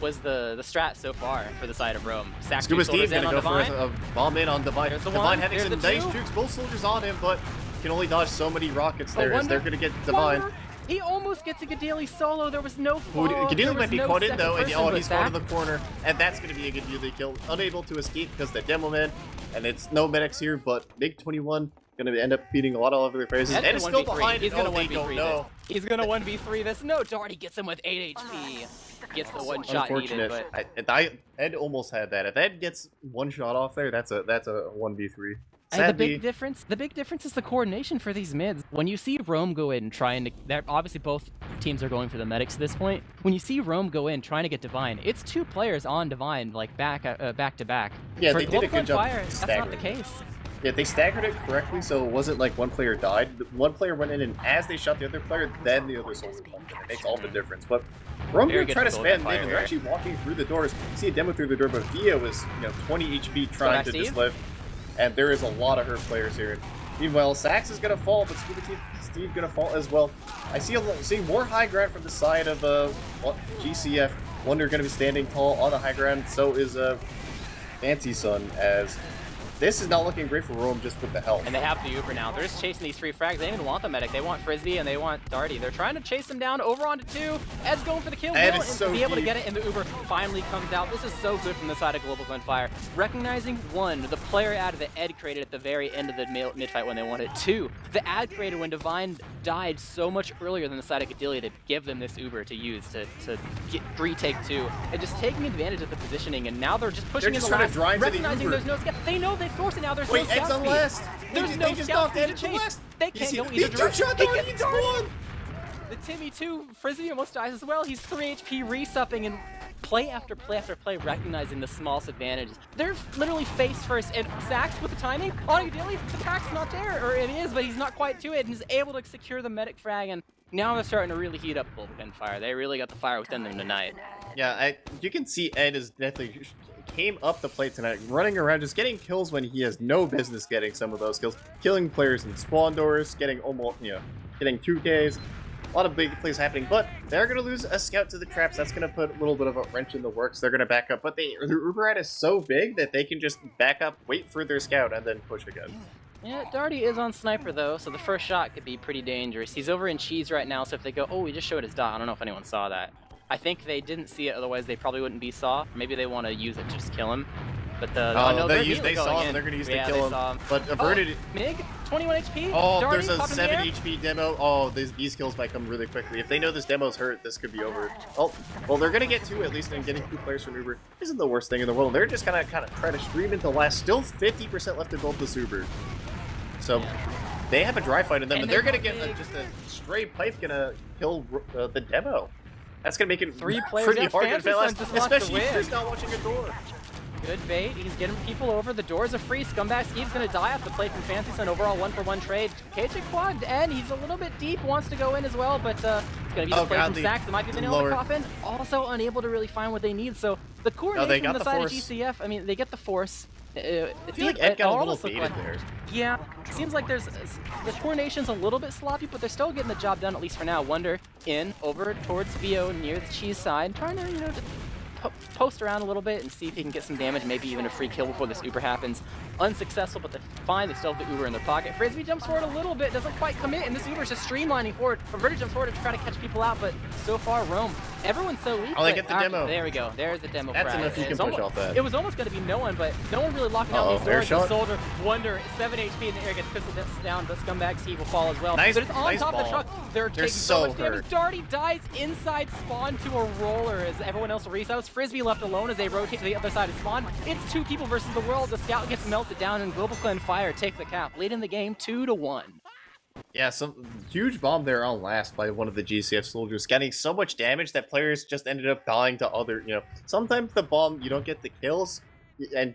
was the strat so far for the side of Rome. Scumbag Steve going to go for a bomb in on Divine. Divine having some nice jukes, both soldiers on him, but can only dodge so many rockets there as they're going to get Divine. He almost gets a Gadeli solo. There was no follow-up. Gadeli might be caught in, though, and he's going to the corner, and that's going to be a Gadeli kill. Unable to escape because the demo man, and it's no medics here, but Mig 21 going to end up beating a lot of all their phases. And it's still behind. He's going to 1v3 this. He's going to 1v3 this. No, Darty gets him with 8 HP. Gets the one shot needed. But Ed almost had that. If Ed gets one shot off there, that's a 1v3. And the big difference is the coordination for these mids. When you see Rome go in trying to, obviously both teams are going for the medics at this point. When you see Rome go in trying to get Divine, it's two players on Divine, like back to back. Yeah, for they did a good job. That's not the case. Yeah, they staggered it correctly, so it wasn't like one player died. One player went in, and as they shot the other player, then the other soldier died. It makes all the difference. But Rome going to try to spam mid, and they're actually walking through the doors. You see a demo through the door, but Vio was, you know, 20 HP trying to just live. And there is a lot of her players here. Meanwhile, Sax is gonna fall, but Steve gonna fall as well. I see more high ground from the side of GCF. Wonder gonna be standing tall on the high ground. So is Fancy Sun, as this is not looking great for Rome just with the health. And they have the Uber now. They're just chasing these three frags. They don't even want the medic. They want Frisbee and they want Darty. They're trying to chase them down over onto two. Ed's going for the kill. Ed is so deep. Able to get it, and the Uber finally comes out. This is so good from the side of Global Clan Fire. Recognizing, one, the player ad that Ed created at the very end of the mid-fight when they wanted. Two, the ad created when Divine died so much earlier than the side of Gadeli to give them this Uber to use to retake two. And just taking advantage of the positioning, and now they're just pushing in the last. They're just trying to drive to the Uber. Recognizing there's no escape. They know they force it now. There's no scout speed. They just knocked Ed into last. They can't go either direction. They get Darty. The Timmy 2, Frisbee almost dies as well. He's 3 HP resupping, and play after play after play, recognizing the smallest advantages. They're literally face first, and Sax with the timing on Gadeli, the pack's not there, or it is, but he's not quite to it, and is able to secure the medic frag, and now they're starting to really heat up Global Clan Fire. They really got the fire within them tonight. Yeah, you can see Ed is definitely came up the plate tonight, running around, just getting kills when he has no business getting some of those kills, killing players in spawn doors, getting almost, you know, getting 2Ks. A lot of big plays happening, but they're going to lose a scout to the traps. That's going to put a little bit of a wrench in the works. They're going to back up, but their Uber ad is so big that they can just back up, wait for their scout, and then push again. Yeah, Darty is on sniper though, so the first shot could be pretty dangerous. He's over in cheese right now, so if they go, oh, we just showed his dot. I don't know if anyone saw that. I think they didn't see it, otherwise they probably wouldn't be saw. Maybe they want to use it to just kill him. But the they saw him. They're going to use it to kill him. But Averted... Oh, Mig, 21 HP? Oh, Darty, there's a 7 HP demo. Oh, these kills might come really quickly. If they know this demo's hurt, this could be over. Oh, well, they're going to get two, at least, and getting 2 players from Uber isn't the worst thing in the world. They're just going to kind of try to stream until last. Still 50% left to build this Uber. So... They have a dry fight in them, and they're going to get just a stray pipe going to kill the demo. That's going to make it pretty hard to fail us, especially if he's not watching a door. Good bait. He's getting people over. The doors are free. Scumbag Steve's going to die off the play from Fancy Sun. Overall 1-for-1 trade. KJ Quad, and he's a little bit deep. Wants to go in as well, but it's going to be the play from Sax. It might be the nail in the coffin. Also unable to really find what they need. So the coordination from the side of GCF, I mean, they get the force. I feel like Ed got a little baited there. Yeah, seems like there's the coordination's a little bit sloppy, but they're still getting the job done, at least for now. Wonder in, over towards Vio near the cheese side, trying to, you know, post around a little bit and see if he can get some damage, maybe even a free kill before this Uber happens. Unsuccessful, but they find they still have the Uber in their pocket. Frisbee jumps forward a little bit, doesn't quite commit, and this Uber's just streamlining forward. Averted jumps forward to try to catch people out, but so far Rome, everyone's so weak. Oh, they get the demo. There we go. There's the demo. That's enough. You can push off that. It was almost going to be no one, but no one really locking out these doors. The soldier Wonder 7 HP in the air gets pistol down, but Scumbag Steve will fall as well. Nice, but it's on top of the truck. They're taking so much damage. Darty dies inside spawn to a roller as everyone else resets. Frisbee left alone as they rotate to the other side of spawn. It's 2 people versus the world. The scout gets melted down, and Global Clan Fire take the cap, leading the game 2-1. Yeah, some huge bomb there on last by one of the GCF soldiers, getting so much damage that players just ended up dying to other, you know. Sometimes the bomb, you don't get the kills,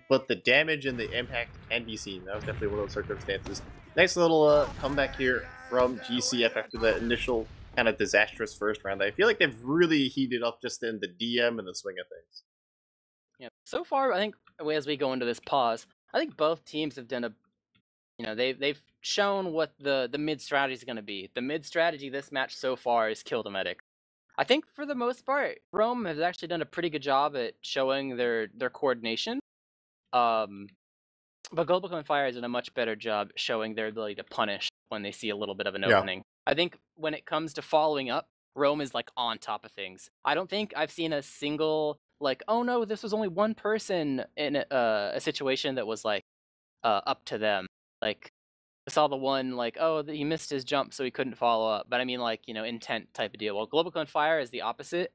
but the damage and the impact can be seen. That was definitely one of those circumstances. Nice little comeback here from GCF after the initial kind of disastrous first round. I feel like they've really heated up just in the DM and the swing of things. Yeah, so far, I think, as we go into this pause, I think both teams have done a, you know, they've shown what the mid strategy is going to be. The mid strategy this match so far is kill the medic. I think for the most part, Rome has actually done a pretty good job at showing their coordination. But Global Clan Fire has done a much better job showing their ability to punish when they see a little bit of an opening. I think when it comes to following up, Rome is like on top of things. I don't think I've seen a single like, oh no, this was only one person in a situation that was like up to them. Like, I saw the one like, oh, he missed his jump, so he couldn't follow up. But I mean, like, you know, intent type of deal. Well, Global Clan Fire is the opposite,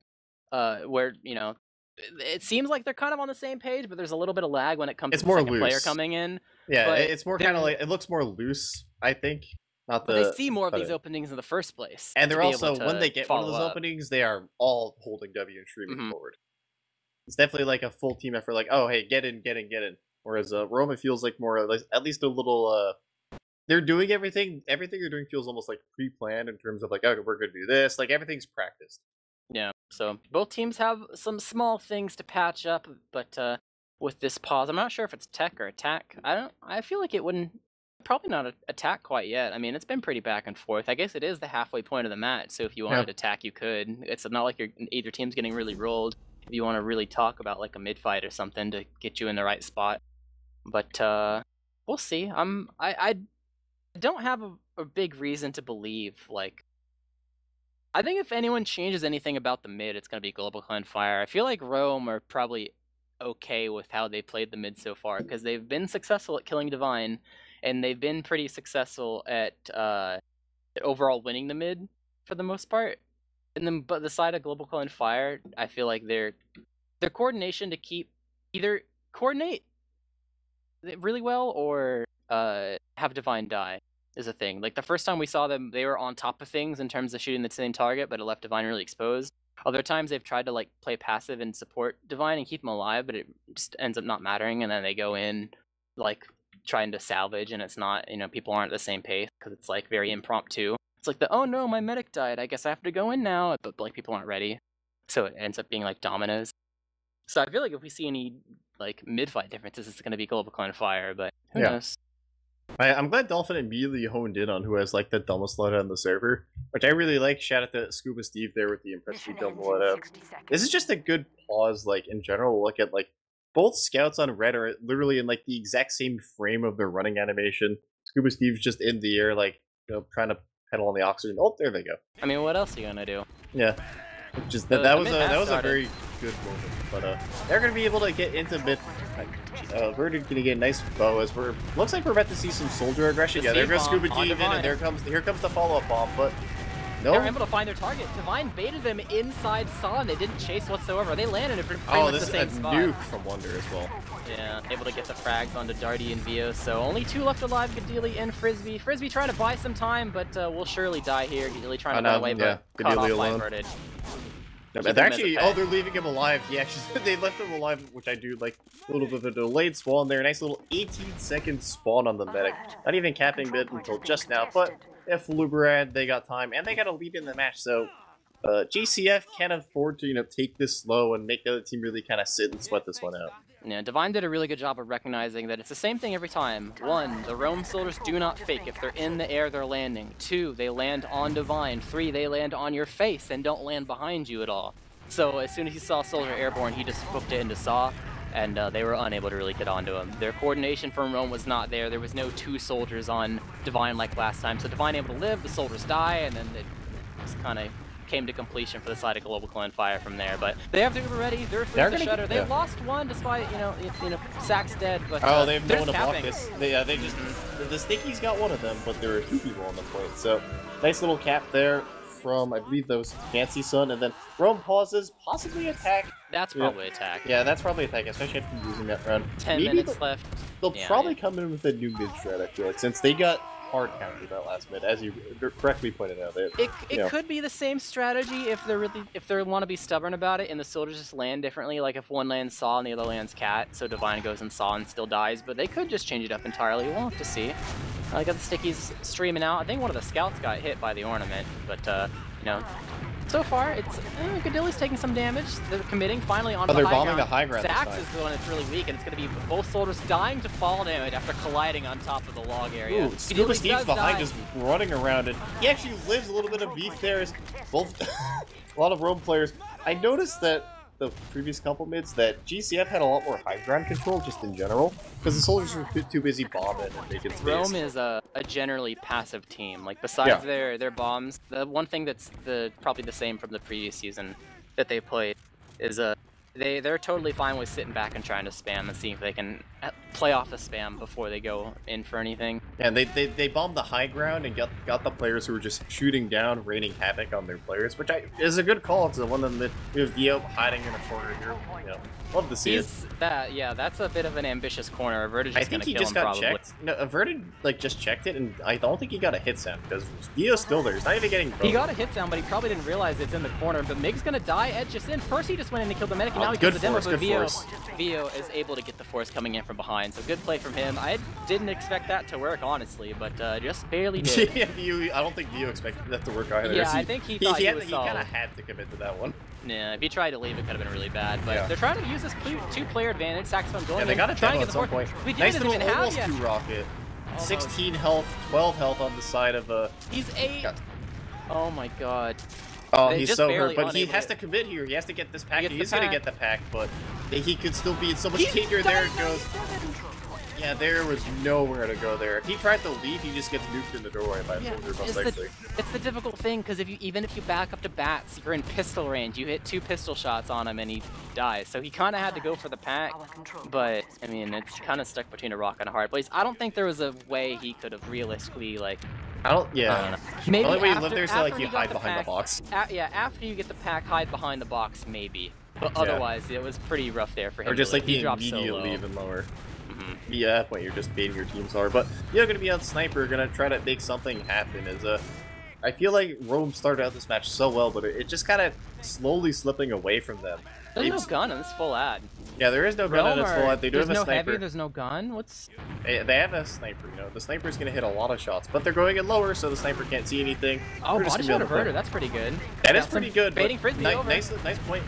where, you know, it seems like they're kind of on the same page, but there's a little bit of lag when it comes to the second player coming in. Yeah, but it's more kind of like, it looks more loose, I think. But they see more of these openings in the first place. And they're also, when they get one of those openings, they are all holding W and streaming forward. It's definitely like a full team effort, like, oh, hey, get in, get in, get in. Whereas Rome, it feels like more, at least a little, they're doing everything. Everything they're doing feels almost like pre-planned in terms of like, okay, we're going to do this. Like, everything's practiced. Yeah, so both teams have some small things to patch up, but with this pause, I'm not sure if it's tech or attack. I feel like it wouldn't, probably not attack quite yet. I mean, it's been pretty back and forth. I guess it is the halfway point of the match, so if you wanted to attack, you could. It's not like either team's getting really rolled. If you want to really talk about like a mid-fight or something to get you in the right spot. But we'll see. I don't have a big reason to believe, like, I think if anyone changes anything about the mid, it's going to be Global Clan Fire. I feel like Rome are probably okay with how they played the mid so far, because they've been successful at killing Divine, and they've been pretty successful at overall winning the mid for the most part. And then, but the side of Global Clan Fire, I feel like their coordination to keep either coordinate really well or have Divine die is a thing. Like, the first time we saw them, they were on top of things in terms of shooting the same target, but it left Divine really exposed. Other times they've tried to like play passive and support Divine and keep him alive, but it just ends up not mattering, and then they go in like trying to salvage, and it's not, you know, people aren't at the same pace because it's like very impromptu. It's like the, oh no, my medic died, I guess I have to go in now, but like people aren't ready, so it ends up being like dominoes. So I feel like if we see any like mid-fight differences, it's going to be Global Clan Fire, but who knows. I'm glad Dolphin immediately honed in on who has like the dumbest loadout on the server, which I really like. Shout out to Scuba Steve there with the impressive dumb loadout. This is just a good pause, like in general. Look at like both scouts on red are literally in like the exact same frame of their running animation. Scuba Steve's just in the air, like, you know, trying to pedal on the oxygen. Oh, there they go. I mean, what else are you gonna do? Yeah. Just that was a very good moment. But they're gonna be able to get into mid. Verdant gonna get a nice bow as we're looks like we're about to see some soldier aggression. Yeah, they're gonna scuba dive in, and here comes the follow-up bomb, but no. They're able to find their target. Divine baited them inside Sun. They didn't chase whatsoever. They landed in pretty much the same spot. Oh, this is a nuke from Wonder as well. Yeah, able to get the frags onto Darty and Vio. So only two left alive, Gadeli and Frisbee. Frisbee trying to buy some time, but will surely die here. Gadeli trying to run away, but caught off by Averted. No, they're actually, they're leaving him alive. Yeah, they left him alive, which I do like. A little bit of a delayed spawn there. A nice little 18-second spawn on the medic. Not even capping mid until just now, but if Luberad, they got time, and they got a lead in the match, so GCF can afford to, take this slow and make the other team really kind of sit and sweat this one out. Yeah, Divine did a really good job of recognizing that it's the same thing every time. One, the Rome soldiers do not fake. If they're in the air, they're landing. Two, they land on Divine. Three, they land on your face and don't land behind you at all. So as soon as he saw Soldier airborne, he just hooked it into Saw, and they were unable to really get onto him. Their coordination from Rome was not there. There was no two soldiers on Divine like last time. So Divine able to live, the soldiers die, and then it just kind of came to completion for the side of Global Clan Fire from there, but they have the Uber ready. They're through the shutter. They've lost one, despite Sack's dead. But they have no one to block this. They just the Stinky's got one of them, but there are two people on the point. So nice little cap there from I believe that was Fancy Sun, and then Rome pauses, possibly attack. That's probably attack. Yeah, that's probably attack, especially after using that round. 10 minutes left. They'll probably come in with a new mid strat. I feel like since they got hard counter that last mid, as you correctly pointed out. It could be the same strategy if they're if they want to be stubborn about it, and the soldiers just land differently. Like if one lands Saw and the other lands Cat, so Divine goes and Saw and still dies. But they could just change it up entirely. We'll have to see. I got the Stickies streaming out. I think one of the scouts got hit by the ornament, but so far it's Gadeli's taking some damage. They're committing finally on. They're bombing the high ground. Sax is the one that's really weak, and it's going to be both soldiers dying to fall damage after colliding on top of the log area. Ooh, Scuba Steve's behind, just running around, and he actually lives a little bit of beef there. Both a lot of Rome players. I noticed that the previous couple mids that GCF had a lot more high ground control just in general because the soldiers were too busy bombing and making space. Rome is a generally passive team. Like besides their bombs, the one thing that's probably the same from the previous season that they played is they're totally fine with sitting back and trying to spam and seeing if they can play off the spam before they go in for anything. And they bombed the high ground and got the players who were just shooting down, raining havoc on their players, which is a good call to the one that you have Vio hiding in a corner here. Love to see it. That's a bit of an ambitious corner. Averted just gonna kill him probably. I think he just got checked. No, Averted just checked it, and I don't think he got a hit sound because Vio's still there. He's not even getting. Broken. He got a hit sound, but he probably didn't realize it's in the corner. But Mig's gonna die. Ed just in. First he just went in to kill the medic. Now he kills the demo, but Vio is able to get the force coming in from behind, so good play from him. I didn't expect that to work, honestly, but just barely did. I don't think Vio expected that to work either. Yeah, I think he kind of had to commit to that one. Yeah, if he tried to leave, it could have been really bad, but they're trying to use this two-player advantage. Saxophone going they got to try to get the point. Nice little almost two rocket. Almost. 16 health, 12 health on the side of a... He's 8. God. Oh my god. Oh, he's so hurt, but he has to commit here. He has to get this pack. He's going to get the pack, but he could still be in so much danger. There it goes. Yeah, there was nowhere to go there. If he tried to leave, he just gets nuked in the doorway by a soldier, most likely. It's the difficult thing, because even if you back up to bats, you're in pistol range. You hit two pistol shots on him, and he dies. So he kind of had to go for the pack, but, I mean, it's kind of stuck between a rock and a hard place. I don't think there was a way he could have realistically, like... Maybe the only way you live there is like you hide behind the box. After you get the pack, hide behind the box, maybe. But otherwise, it was pretty rough there for him. Or just like the immediately even lower. Yeah, when you're just baiting your teams hard, but you're gonna be on sniper, gonna try to make something happen. I feel like Rome started out this match so well, but it just kind of slowly slipping away from them. There's no gun in this full ad. Yeah, there is no gun in this full ad. They do have a sniper. There's no heavy, there's no gun. They have a sniper. The sniper's gonna hit a lot of shots, but they're going in lower, so the sniper can't see anything. Oh, body shot averter. That's pretty good. That is pretty good. Baiting Frisbee over. Nice point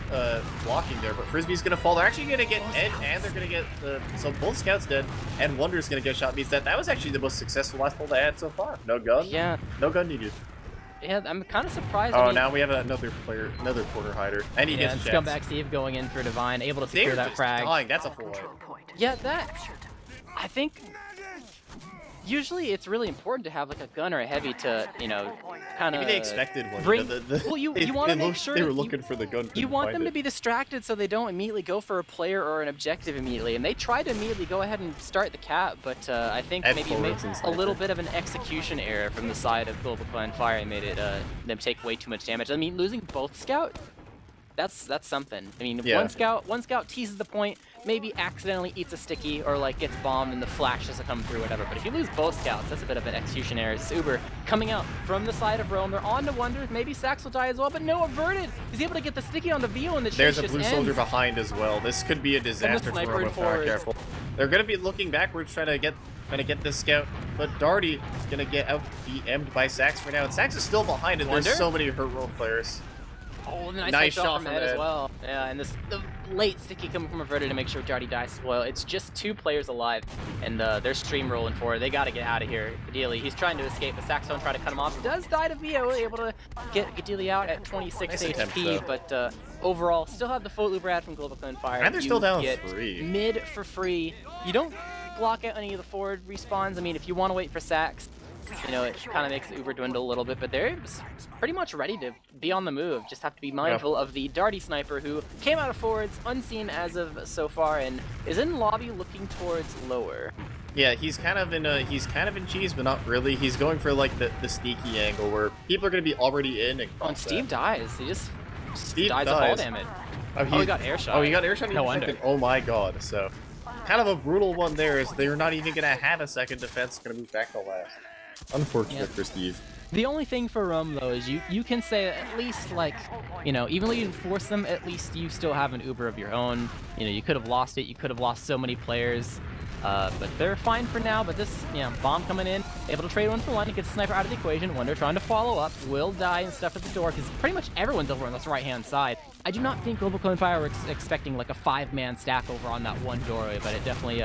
blocking there, but Frisbee's gonna fall. They're actually gonna get Ed, and they're gonna get so both scouts dead, and Wonder's gonna get shot. Means that was actually the most successful last pull they had so far. No gun. Yeah. No gun needed. Yeah, I'm kind of surprised. Oh, now we have another player, another quarter hider. And he gets Scumbag Steve going in for Divine, able to secure that frag. That's a full point. Yeah, I think usually it's really important to have like a gun or a heavy to, you know, kind of. Maybe they expected one. Bring, you know, well, you want to make sure they were looking for the gun. You want them to be distracted so they don't immediately go for a player or an objective immediately. And they tried to immediately go ahead and start the cap, but I think maybe it made a little bit of an execution error from the side of Global Clan Fire and made it them take way too much damage. I mean, losing both scouts. That's something. I mean, yeah. one scout teases the point, maybe accidentally eats a sticky or like gets bombed and the flash doesn't come through, whatever. But if you lose both scouts, that's a bit of an execution error. It's Uber coming out from the side of Rome. They're on to Wonder. Maybe Sax will die as well, but no, Averted is able to get the sticky on the Vio and the chase. There's a blue soldier behind as well. This could be a disaster for Rome if not careful. They're gonna be looking backwards, trying to get this scout, but Darty is gonna get out DM'd by Sax for now, and Sax is still behind, and there's so many hurt Rome players. Oh, nice shot from Ed as well. Yeah, and the late sticky coming from Averted to make sure Darty dies as well. It's just two players alive, and they're stream rolling forward. They got to get out of here. Gadeli, he's trying to escape, but Saxophone tried to cut him off. He does die to Vio, able to get Gadeli out at 26 nice HP, but overall, still have the Foot Loop Rad from Global Clan Fire. And they're still down free. Mid for free. You don't block out any of the forward respawns. I mean, if you want to wait for Sax, you know, it kind of makes Uber dwindle a little bit, but they're pretty much ready to be on the move. Just have to be mindful of the Darty sniper who came out of forwards, unseen as of so far, and is in lobby looking towards lower. Yeah, he's kind of in cheese, but not really. He's going for like the sneaky angle where people are going to be already in. And Steve dies. He just dies of fall damage. Oh, he got airshot. Oh, he got airshot. No wonder. Oh my god. So kind of a brutal one there. Is they're not even going to have a second defense. Going to move back to last. Unfortunate for Steve. The only thing for Rome though is you can say at least, like, you know, even though you force them, at least you still have an Uber of your own. You know, you could have lost it. You could have lost so many players, but they're fine for now. But this, you know, bomb coming in, able to trade one for one, it gets the sniper out of the equation. Wonder trying to follow up, will die and stuff at the door because pretty much everyone's over on this right-hand side. I do not think Global Clan Fire were expecting like a five-man stack over on that one doorway, but it definitely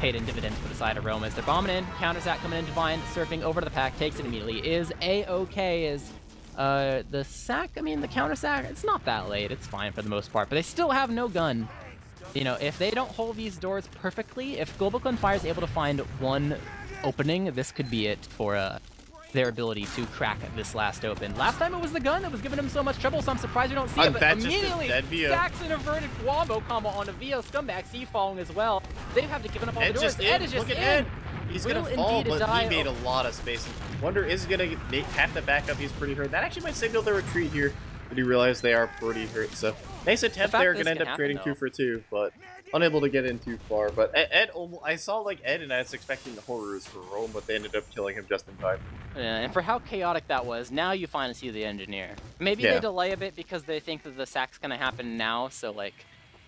paid in dividends for the side of Rome as they're bombing in, counters that coming in, Divine surfing over to the pack, takes it immediately, is A-OK, is the sack, I mean the counter sack, it's not that late, it's fine for the most part, but they still have no gun. You know, if they don't hold these doors perfectly, if Global Clan Fire is able to find one opening, this could be it for their ability to crack this last open. Last time it was the gun that was giving him so much trouble, so I'm surprised you don't see it, but immediately Sax and Averted Guambo combo on a Vio. Scumbag Steve falling as well. They've had to give up all the doors. Ed is just in. Ed. He's going to fall, but he made a lot of space. Wonder is going to have to back up. He's pretty hurt. That actually might signal their retreat here, but you realize they are pretty hurt, so nice attempt there. Going to end up creating 2 for 2, but unable to get in too far. But Ed, I saw like Ed and I was expecting the horrors for Rome, but they ended up killing him just in time. Yeah, and for how chaotic that was, now you finally see the engineer. Maybe they delay a bit because they think that the sack's gonna happen now, so like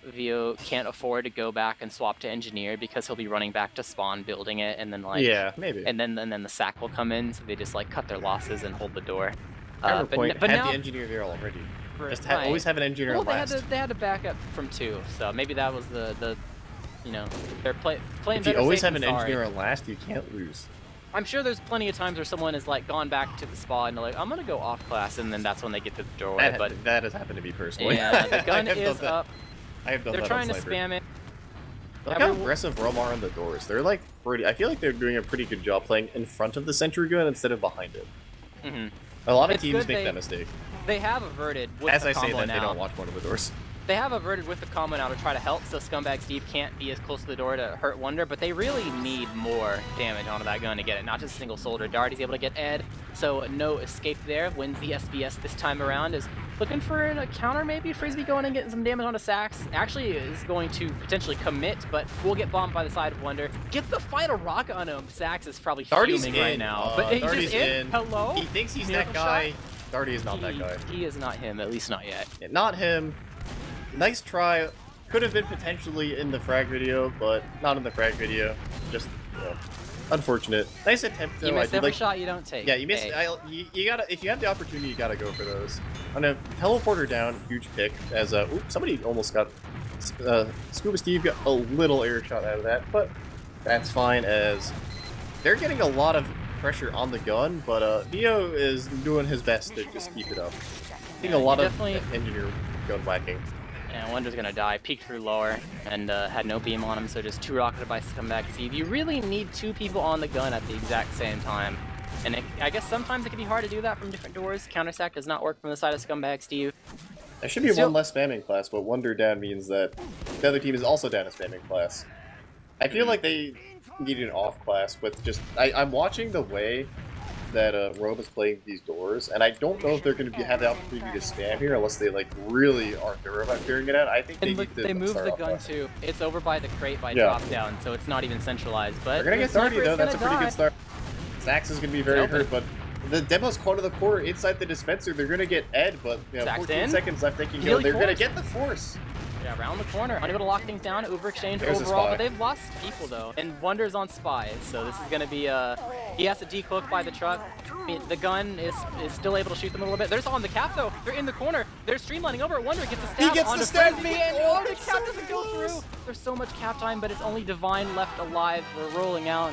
Vio can't afford to go back and swap to engineer because he'll be running back to spawn building it, and then like maybe, and then the sack will come in, so they just like cut their losses and hold the door. But had now, the engineer there already. Just always have an engineer last. They had to back up from 2, so maybe that was the you know, they're playing. If you always have an engineer last, you can't lose. I'm sure there's plenty of times where someone has like gone back to the spa and they're like, I'm gonna go off class, and then that's when they get to the doorway. But that has happened to me personally. Yeah, the gun is up. I have done that. They're trying to spam it. Look how aggressive Rome are on the doors. They're like pretty. I feel like they're doing a pretty good job playing in front of the sentry gun instead of behind it. Mm-hmm. A lot of teams make that mistake. They have Averted with the combo now. As I say that, they don't watch one of the doors. They have Averted with the combo now to try to help, so Scumbag Steve can't be as close to the door to hurt Wonder, but they really need more damage onto that gun to get it. Not just a single soldier. Darty's able to get Ed, so no escape there. Wins the SBS this time around. Is looking for a counter maybe. Frisbee going and getting some damage onto Sax. Actually is going to potentially commit, but will get bombed by the side of Wonder. Gets the final rocket on him. Sax is probably fuming right now. But he's just in. Hello? He thinks he's that guy. Darty is not that guy. He is not him, at least not yet. Yeah, not him. Nice try. Could have been potentially in the frag video, but not in the frag video. Just, you know, unfortunate. Nice attempt though. You miss every shot you don't take. Yeah, you miss. You gotta, if you have the opportunity, you gotta go for those. On a teleporter down, huge pick. As a somebody almost got Scuba Steve got a little air shot out of that, but that's fine as they're getting a lot of pressure on the gun. But Vio is doing his best to just keep it up. I think a lot of engineer gun whacking. And Wonder's gonna die, peeked through lower, and had no beam on him, so just two rocketed by Scumbag Steve. You really need two people on the gun at the exact same time. And it, I guess sometimes it can be hard to do that from different doors. Counterstack does not work from the side of Scumbag Steve. There should be one less spamming class, but Wonder down means that the other team is also down a spamming class. I feel like they need an off class with just... I'm watching the way that Rome is playing these doors, and I don't know if they're going to have the opportunity to spam here unless they like really are thorough about figuring it out. I think they need to start off gun too. It's over by the crate by drop down, so it's not even centralized. But they're going to get Darty though. That's a pretty good start. Sax is going to be very hurt, but the demo's caught to the core inside the dispenser. They're going to get Ed, but you know, 14 seconds left. They can go. They're going to get the force. Yeah, around the corner, unable to lock things down, overexchange overall, but they've lost people though, and Wonder's on spy, so this is gonna be, he has to decloak by the truck. I mean, the gun is still able to shoot them a little bit. They're just on the cap though, they're in the corner, they're streamlining over, Wonder gets a stab. He gets the stab, and the cap doesn't go through. There's so much cap time, but it's only Divine left alive. We're rolling out,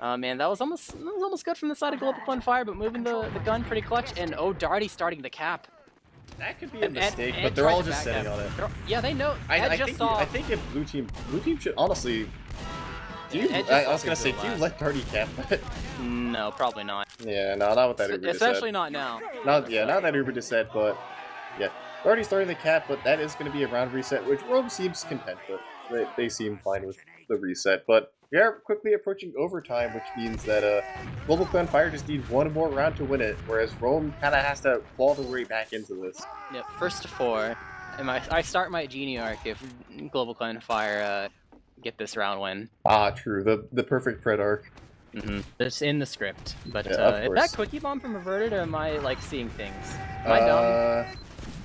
and man, that was almost good from the side of Global Clan Fire, but moving the gun pretty clutch, and oh, Darty starting the cap. That could be a mistake, but they're all just setting on it. Yeah, they know. I think if blue team should honestly. I was gonna say, do you let Darty cap that? No, probably not. Yeah, no, not with that Uber. Especially not now. Not that Uber just said, but yeah, Darty's throwing the cap, but that is gonna be a round reset, which Rome seems content with. They seem fine with the reset, but we are quickly approaching overtime, which means that Global Clan Fire just need one more round to win it, whereas Rome kind of has to claw their way back into this. Yep, first to four. And I start my Genie arc if Global Clan Fire get this round win. Ah, true. The perfect Pred arc. Mm-hmm. It's in the script. But yeah, is that Quickie Bomb from Averted, or am I like seeing things? Am I dumb?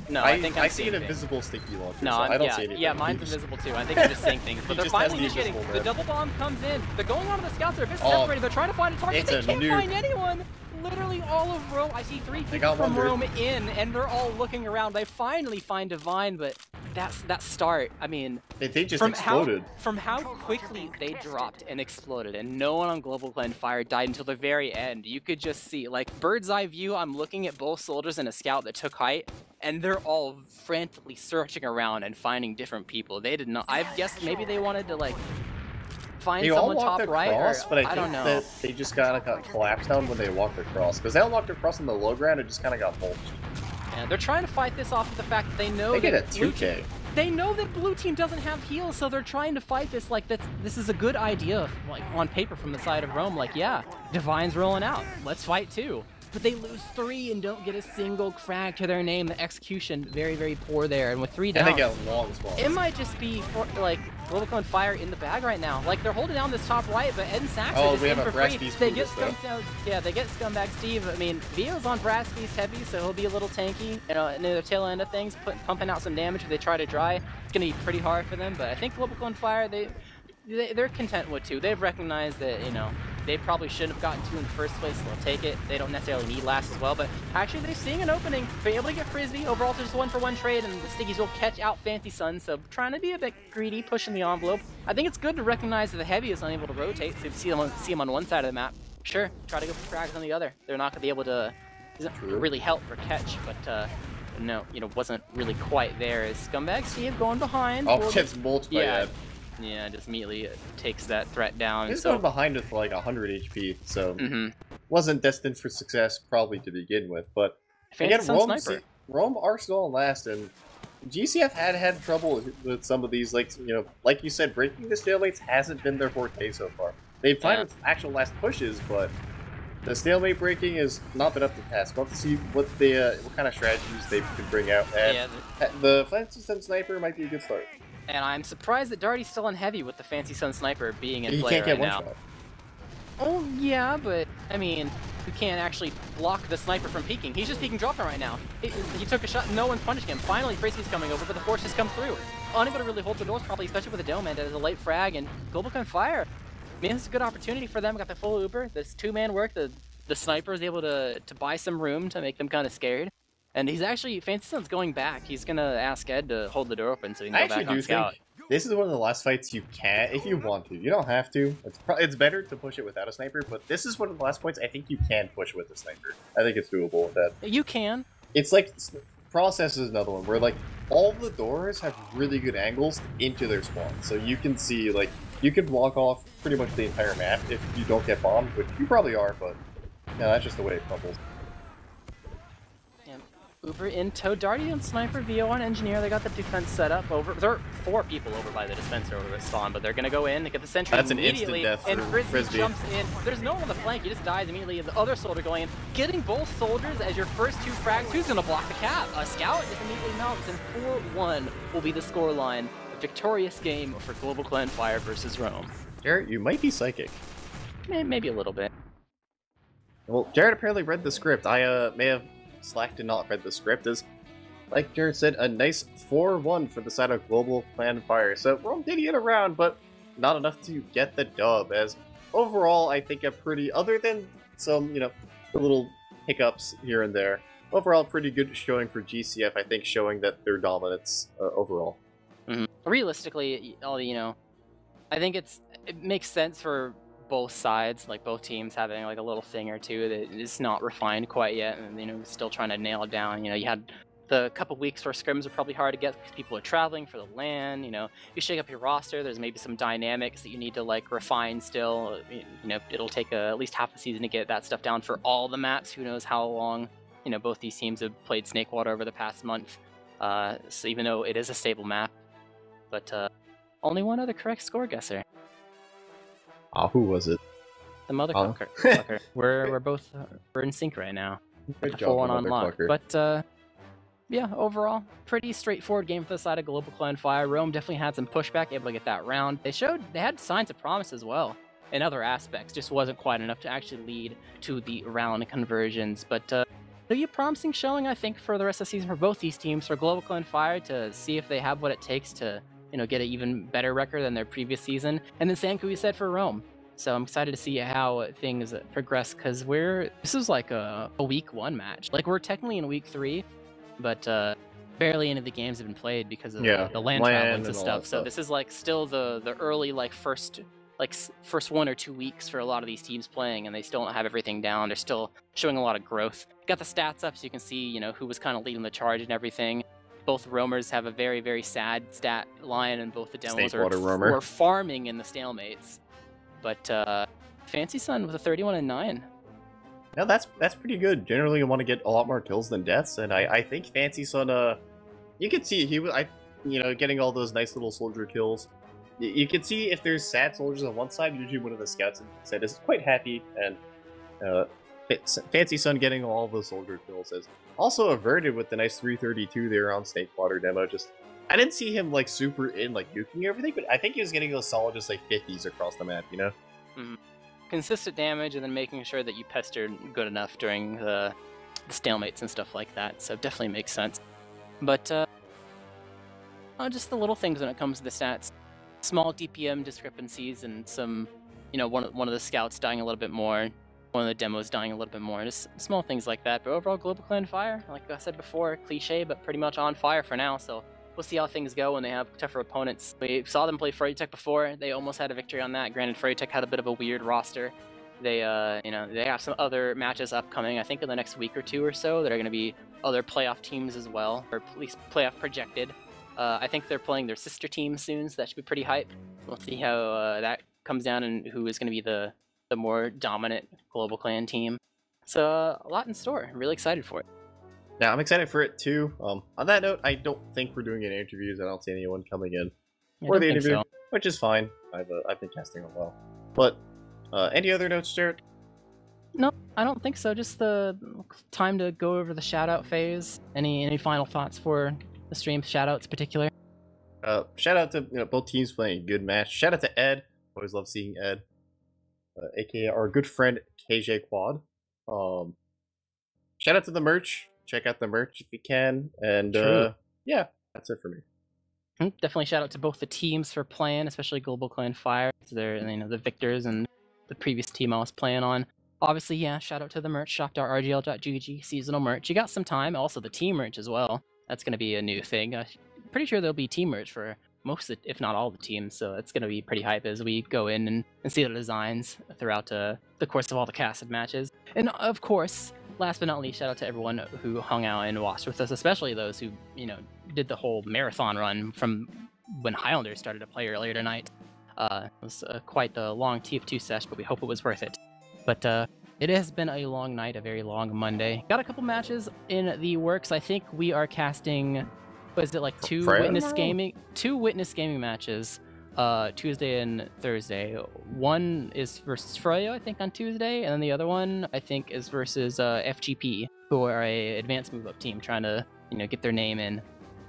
No, I think I see an invisible sticky launcher. No, so I don't see anything. Yeah, mine's invisible too. I think I'm just seeing things. But they're finally initiating. The double bomb comes in. They're going on to the scouts. They're a bit separated. They're trying to find a target. They can't find anyone. Literally all of Rome. I see three people from Rome in, and they're all looking around. They finally find Divine, but that start. I mean, they just exploded. From how quickly they dropped and exploded, and no one on Global Clan Fire died until the very end. You could just see, like, bird's eye view. I'm looking at both soldiers and a scout that took height, and they're all frantically searching around and finding different people. They did not. I guess maybe they wanted to like find someone top right, cross, or, but I don't know. That they just kind of got collapsed down when they walked across, because they all walked across on the low ground and just kind of got mulched. Yeah, they're trying to fight this off of the fact that they know they get a 2K. They know that blue team doesn't have heals, so they're trying to fight this like that. This is a good idea, like on paper from the side of Rome. Like, yeah, Divine's rolling out. Let's fight too. But they lose three and don't get a single frag to their name. The execution, very, very poor there. And with three down, and they get long spawns. It might just be like Global Clan Fire in the bag right now. Like they're holding down this top right, but Ed and Sax are just in for free. They get Scumbag Steve. I mean, Vio's on Brass Beast heavy, so he'll be a little tanky. You know, near the tail end of things, pumping out some damage if they try to dry. It's gonna be pretty hard for them. But I think Global Clan Fire, they're content with two. They've recognized that, you know, they probably shouldn't have gotten two in the first place, so they'll take it. They don't necessarily need last as well, but actually they're seeing an opening. They're able to get Frisbee. Overall, there's 1-for-1 trade, and the Stiggies will catch out Fancy Sun, so trying to be a bit greedy, pushing the envelope. I think it's good to recognize that the heavy is unable to rotate, so if you see them on one side of the map, sure, try to go for frags on the other. They're not going to be able to really help or catch, but no, you know, wasn't really quite there. Is Scumbag Steve going behind? Oh, gets bolted by Ed. Yeah, just immediately takes that threat down. He's going behind with like 100 HP, so wasn't destined for success probably to begin with. But again, Rome are still on last, and GCF had trouble with some of these. Like, you know, like you said, breaking the stalemates hasn't been their forte so far. They've found actual last pushes, but the stalemate breaking has not been up to task. We'll have to see what kind of strategies they can bring out. And the Fancy Sun Sniper might be a good start. And I'm surprised that Darty's still on heavy with the Fancy Sun Sniper being in play right now. Oh yeah, but I mean, you can't actually block the sniper from peeking. He's just peeking dropping right now. He took a shot, no one's punishing him. Finally, Frisbee's coming over, but the force just comes through. Unable to really hold the doors properly, especially with a dome end as a late frag, and Global Clan Fire. I mean, this is a good opportunity for them. Got the full Uber, this two-man work. The sniper is able to buy some room to make them kind of scared. And he's actually, Fancy Sun's going back. He's gonna ask Ed to hold the door open so he can go back on scout. This is one of the last fights you can, if you want to. You don't have to. It's better to push it without a sniper, but this is one of the last points I think you can push with a sniper. I think it's doable with that. You can. It's like Process is another one where like all the doors have really good angles into their spawn, so you can see, like, you can block off pretty much the entire map if you don't get bombed, which you probably are, but no, that's just the way it crumbles. And Uber in tow, Darty on Sniper, Vio on Engineer, they got the defense set up over. There are four people over by the dispenser over at spawn, but they're gonna go in, they get the sentry that's immediately, an instant death and Frisbee jumps in. There's no one on the flank, he just dies immediately, and the other soldier going in. Getting both soldiers as your first two frags, who's gonna block the cap? A scout just immediately melts, and 4-1 will be the scoreline. Victorious game for Global Clan Fire versus Rome. Jarrett, you might be psychic. Maybe a little bit. Well, Jarrett apparently read the script. I may have slacked and not read the script. As, like Jarrett said, a nice 4-1 for the side of Global Clan Fire. So Rome did get around, but not enough to get the dub. As overall, I think a pretty, other than some, you know, little hiccups here and there, overall pretty good showing for GCF. I think showing that their dominance overall. Realistically, you know, I think it makes sense for both sides, like both teams having like a little thing or two that is not refined quite yet, and you know, still trying to nail it down. You know, you had the couple weeks where scrims are probably hard to get because people are traveling for the LAN. You know, you shake up your roster. There's maybe some dynamics that you need to like refine still. You know, it'll take at least half a season to get that stuff down for all the maps. Who knows how long? You know, both these teams have played Snakewater over the past month, so even though it is a stable map. But only one other correct score guesser. Who was it? The motherfucker. We're both we're in sync right now. Good job, one on lock. But yeah, overall, pretty straightforward game for the side of Global Clan Fire. Rome definitely had some pushback, able to get that round. They had signs of promise as well in other aspects. Just wasn't quite enough to actually lead to the round conversions. But a promising showing, I think, for the rest of the season for both these teams. For Global Clan Fire to see if they have what it takes to, you know, get an even better record than their previous season, and then Sankui said for Rome. So I'm excited to see how things progress, because this is like a week one match. Like, we're technically in week three, but barely any of the games have been played because of the land travelings and stuff. So this is like still the early like first 1 or 2 weeks for a lot of these teams playing, and they still don't have everything down. They're still showing a lot of growth. Got the stats up so you can see, you know, who was kind of leading the charge and everything. Both roamers have a very, very sad stat line, and both the demos were farming in the stalemates. But Fancy Sun with a 31-9. Now that's pretty good. Generally, you want to get a lot more kills than deaths, and I think Fancy Sun, you could see he was, you know, getting all those nice little soldier kills. You could see if there's sad soldiers on one side, usually one of the scouts said is quite happy, and Fancy Sun getting all the soldier kills is also Averted with the nice 332 there on Snakewater demo. Just, I didn't see him like super in like nuking everything, but I think he was getting those solid just like 50s across the map, you know? Consistent damage, and then making sure that you pestered good enough during the stalemates and stuff like that, so definitely makes sense. But just the little things when it comes to the stats. Small DPM discrepancies and some, you know, one of the scouts dying a little bit more. One of the demos dying a little bit more, just small things like that. But overall, Global Clan Fire, like I said before, cliche, but pretty much on fire for now. So we'll see how things go when they have tougher opponents. We saw them play Froyotech before. They almost had a victory on that. Granted, Froyotech had a bit of a weird roster. They, you know, they have some other matches upcoming, I think in the next week or two or so. There are going to be other playoff teams as well, or at least playoff projected. I think they're playing their sister team soon, so that should be pretty hype. We'll see how that comes down and who is going to be the more dominant Global Clan team. So a lot in store. I'm really excited for it. Yeah, I'm excited for it too. On that note, I don't think we're doing any interviews. I don't see anyone coming in for the interview, which is fine. I've been casting a while. But any other notes, Jarrett? No, I don't think so. Just the time to go over the shout-out phase. Any final thoughts for the stream? Shout-outs in particular? Shout-out to, you know, both teams playing a good match. Shout-out to Ed. Always love seeing Ed. AKA our good friend KJ Quad. Shout out to the merch. Check out the merch if you can. And yeah, that's it for me. Definitely shout out to both the teams for playing, especially Global Clan Fire. They're, you know, the victors and the previous team I was playing on. Obviously, yeah, shout out to the merch, shop.rgl.gg, seasonal merch. You got some time. Also the team merch as well. That's going to be a new thing. I'm pretty sure there'll be team merch for most, if not all, the teams, so it's going to be pretty hype as we go in and see the designs throughout the course of all the casted matches. And of course, last but not least, shout out to everyone who hung out and watched with us, especially those who, you know, did the whole marathon run from when Highlander started to play earlier tonight. It was quite the long TF2 sesh, but we hope it was worth it. But it has been a long night, a very long Monday. Got a couple matches in the works. I think we are casting, what is it, like two Witness Gaming matches Tuesday and Thursday. One is versus Froyo, I think, on Tuesday, and then the other one, I think, is versus FGP, who are a advanced move-up team trying to, you know, get their name in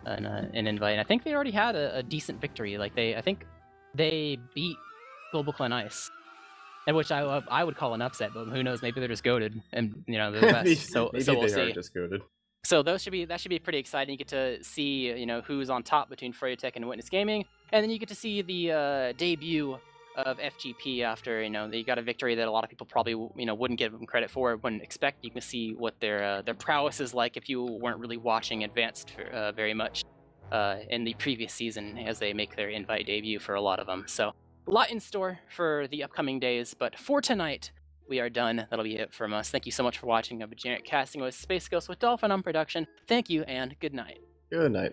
an invite. And I think they already had a decent victory. Like, I think they beat Global Clan Ice, which I would call an upset, but who knows? Maybe they're just goated, and you know, they're the best. maybe we'll see. So that should be pretty exciting. You get to see, you know, who's on top between Froyotech and Witness Gaming, and then you get to see the debut of FGP after, you know, they got a victory that a lot of people probably, you know, wouldn't give them credit for, wouldn't expect. You can see what their prowess is like if you weren't really watching Advanced very much in the previous season as they make their invite debut for a lot of them. So a lot in store for the upcoming days, but for tonight, we are done. That'll be it from us. Thank you so much for watching. I've been Generic Casting with Space Ghost with Dolphin on production. Thank you, and good night. Good night.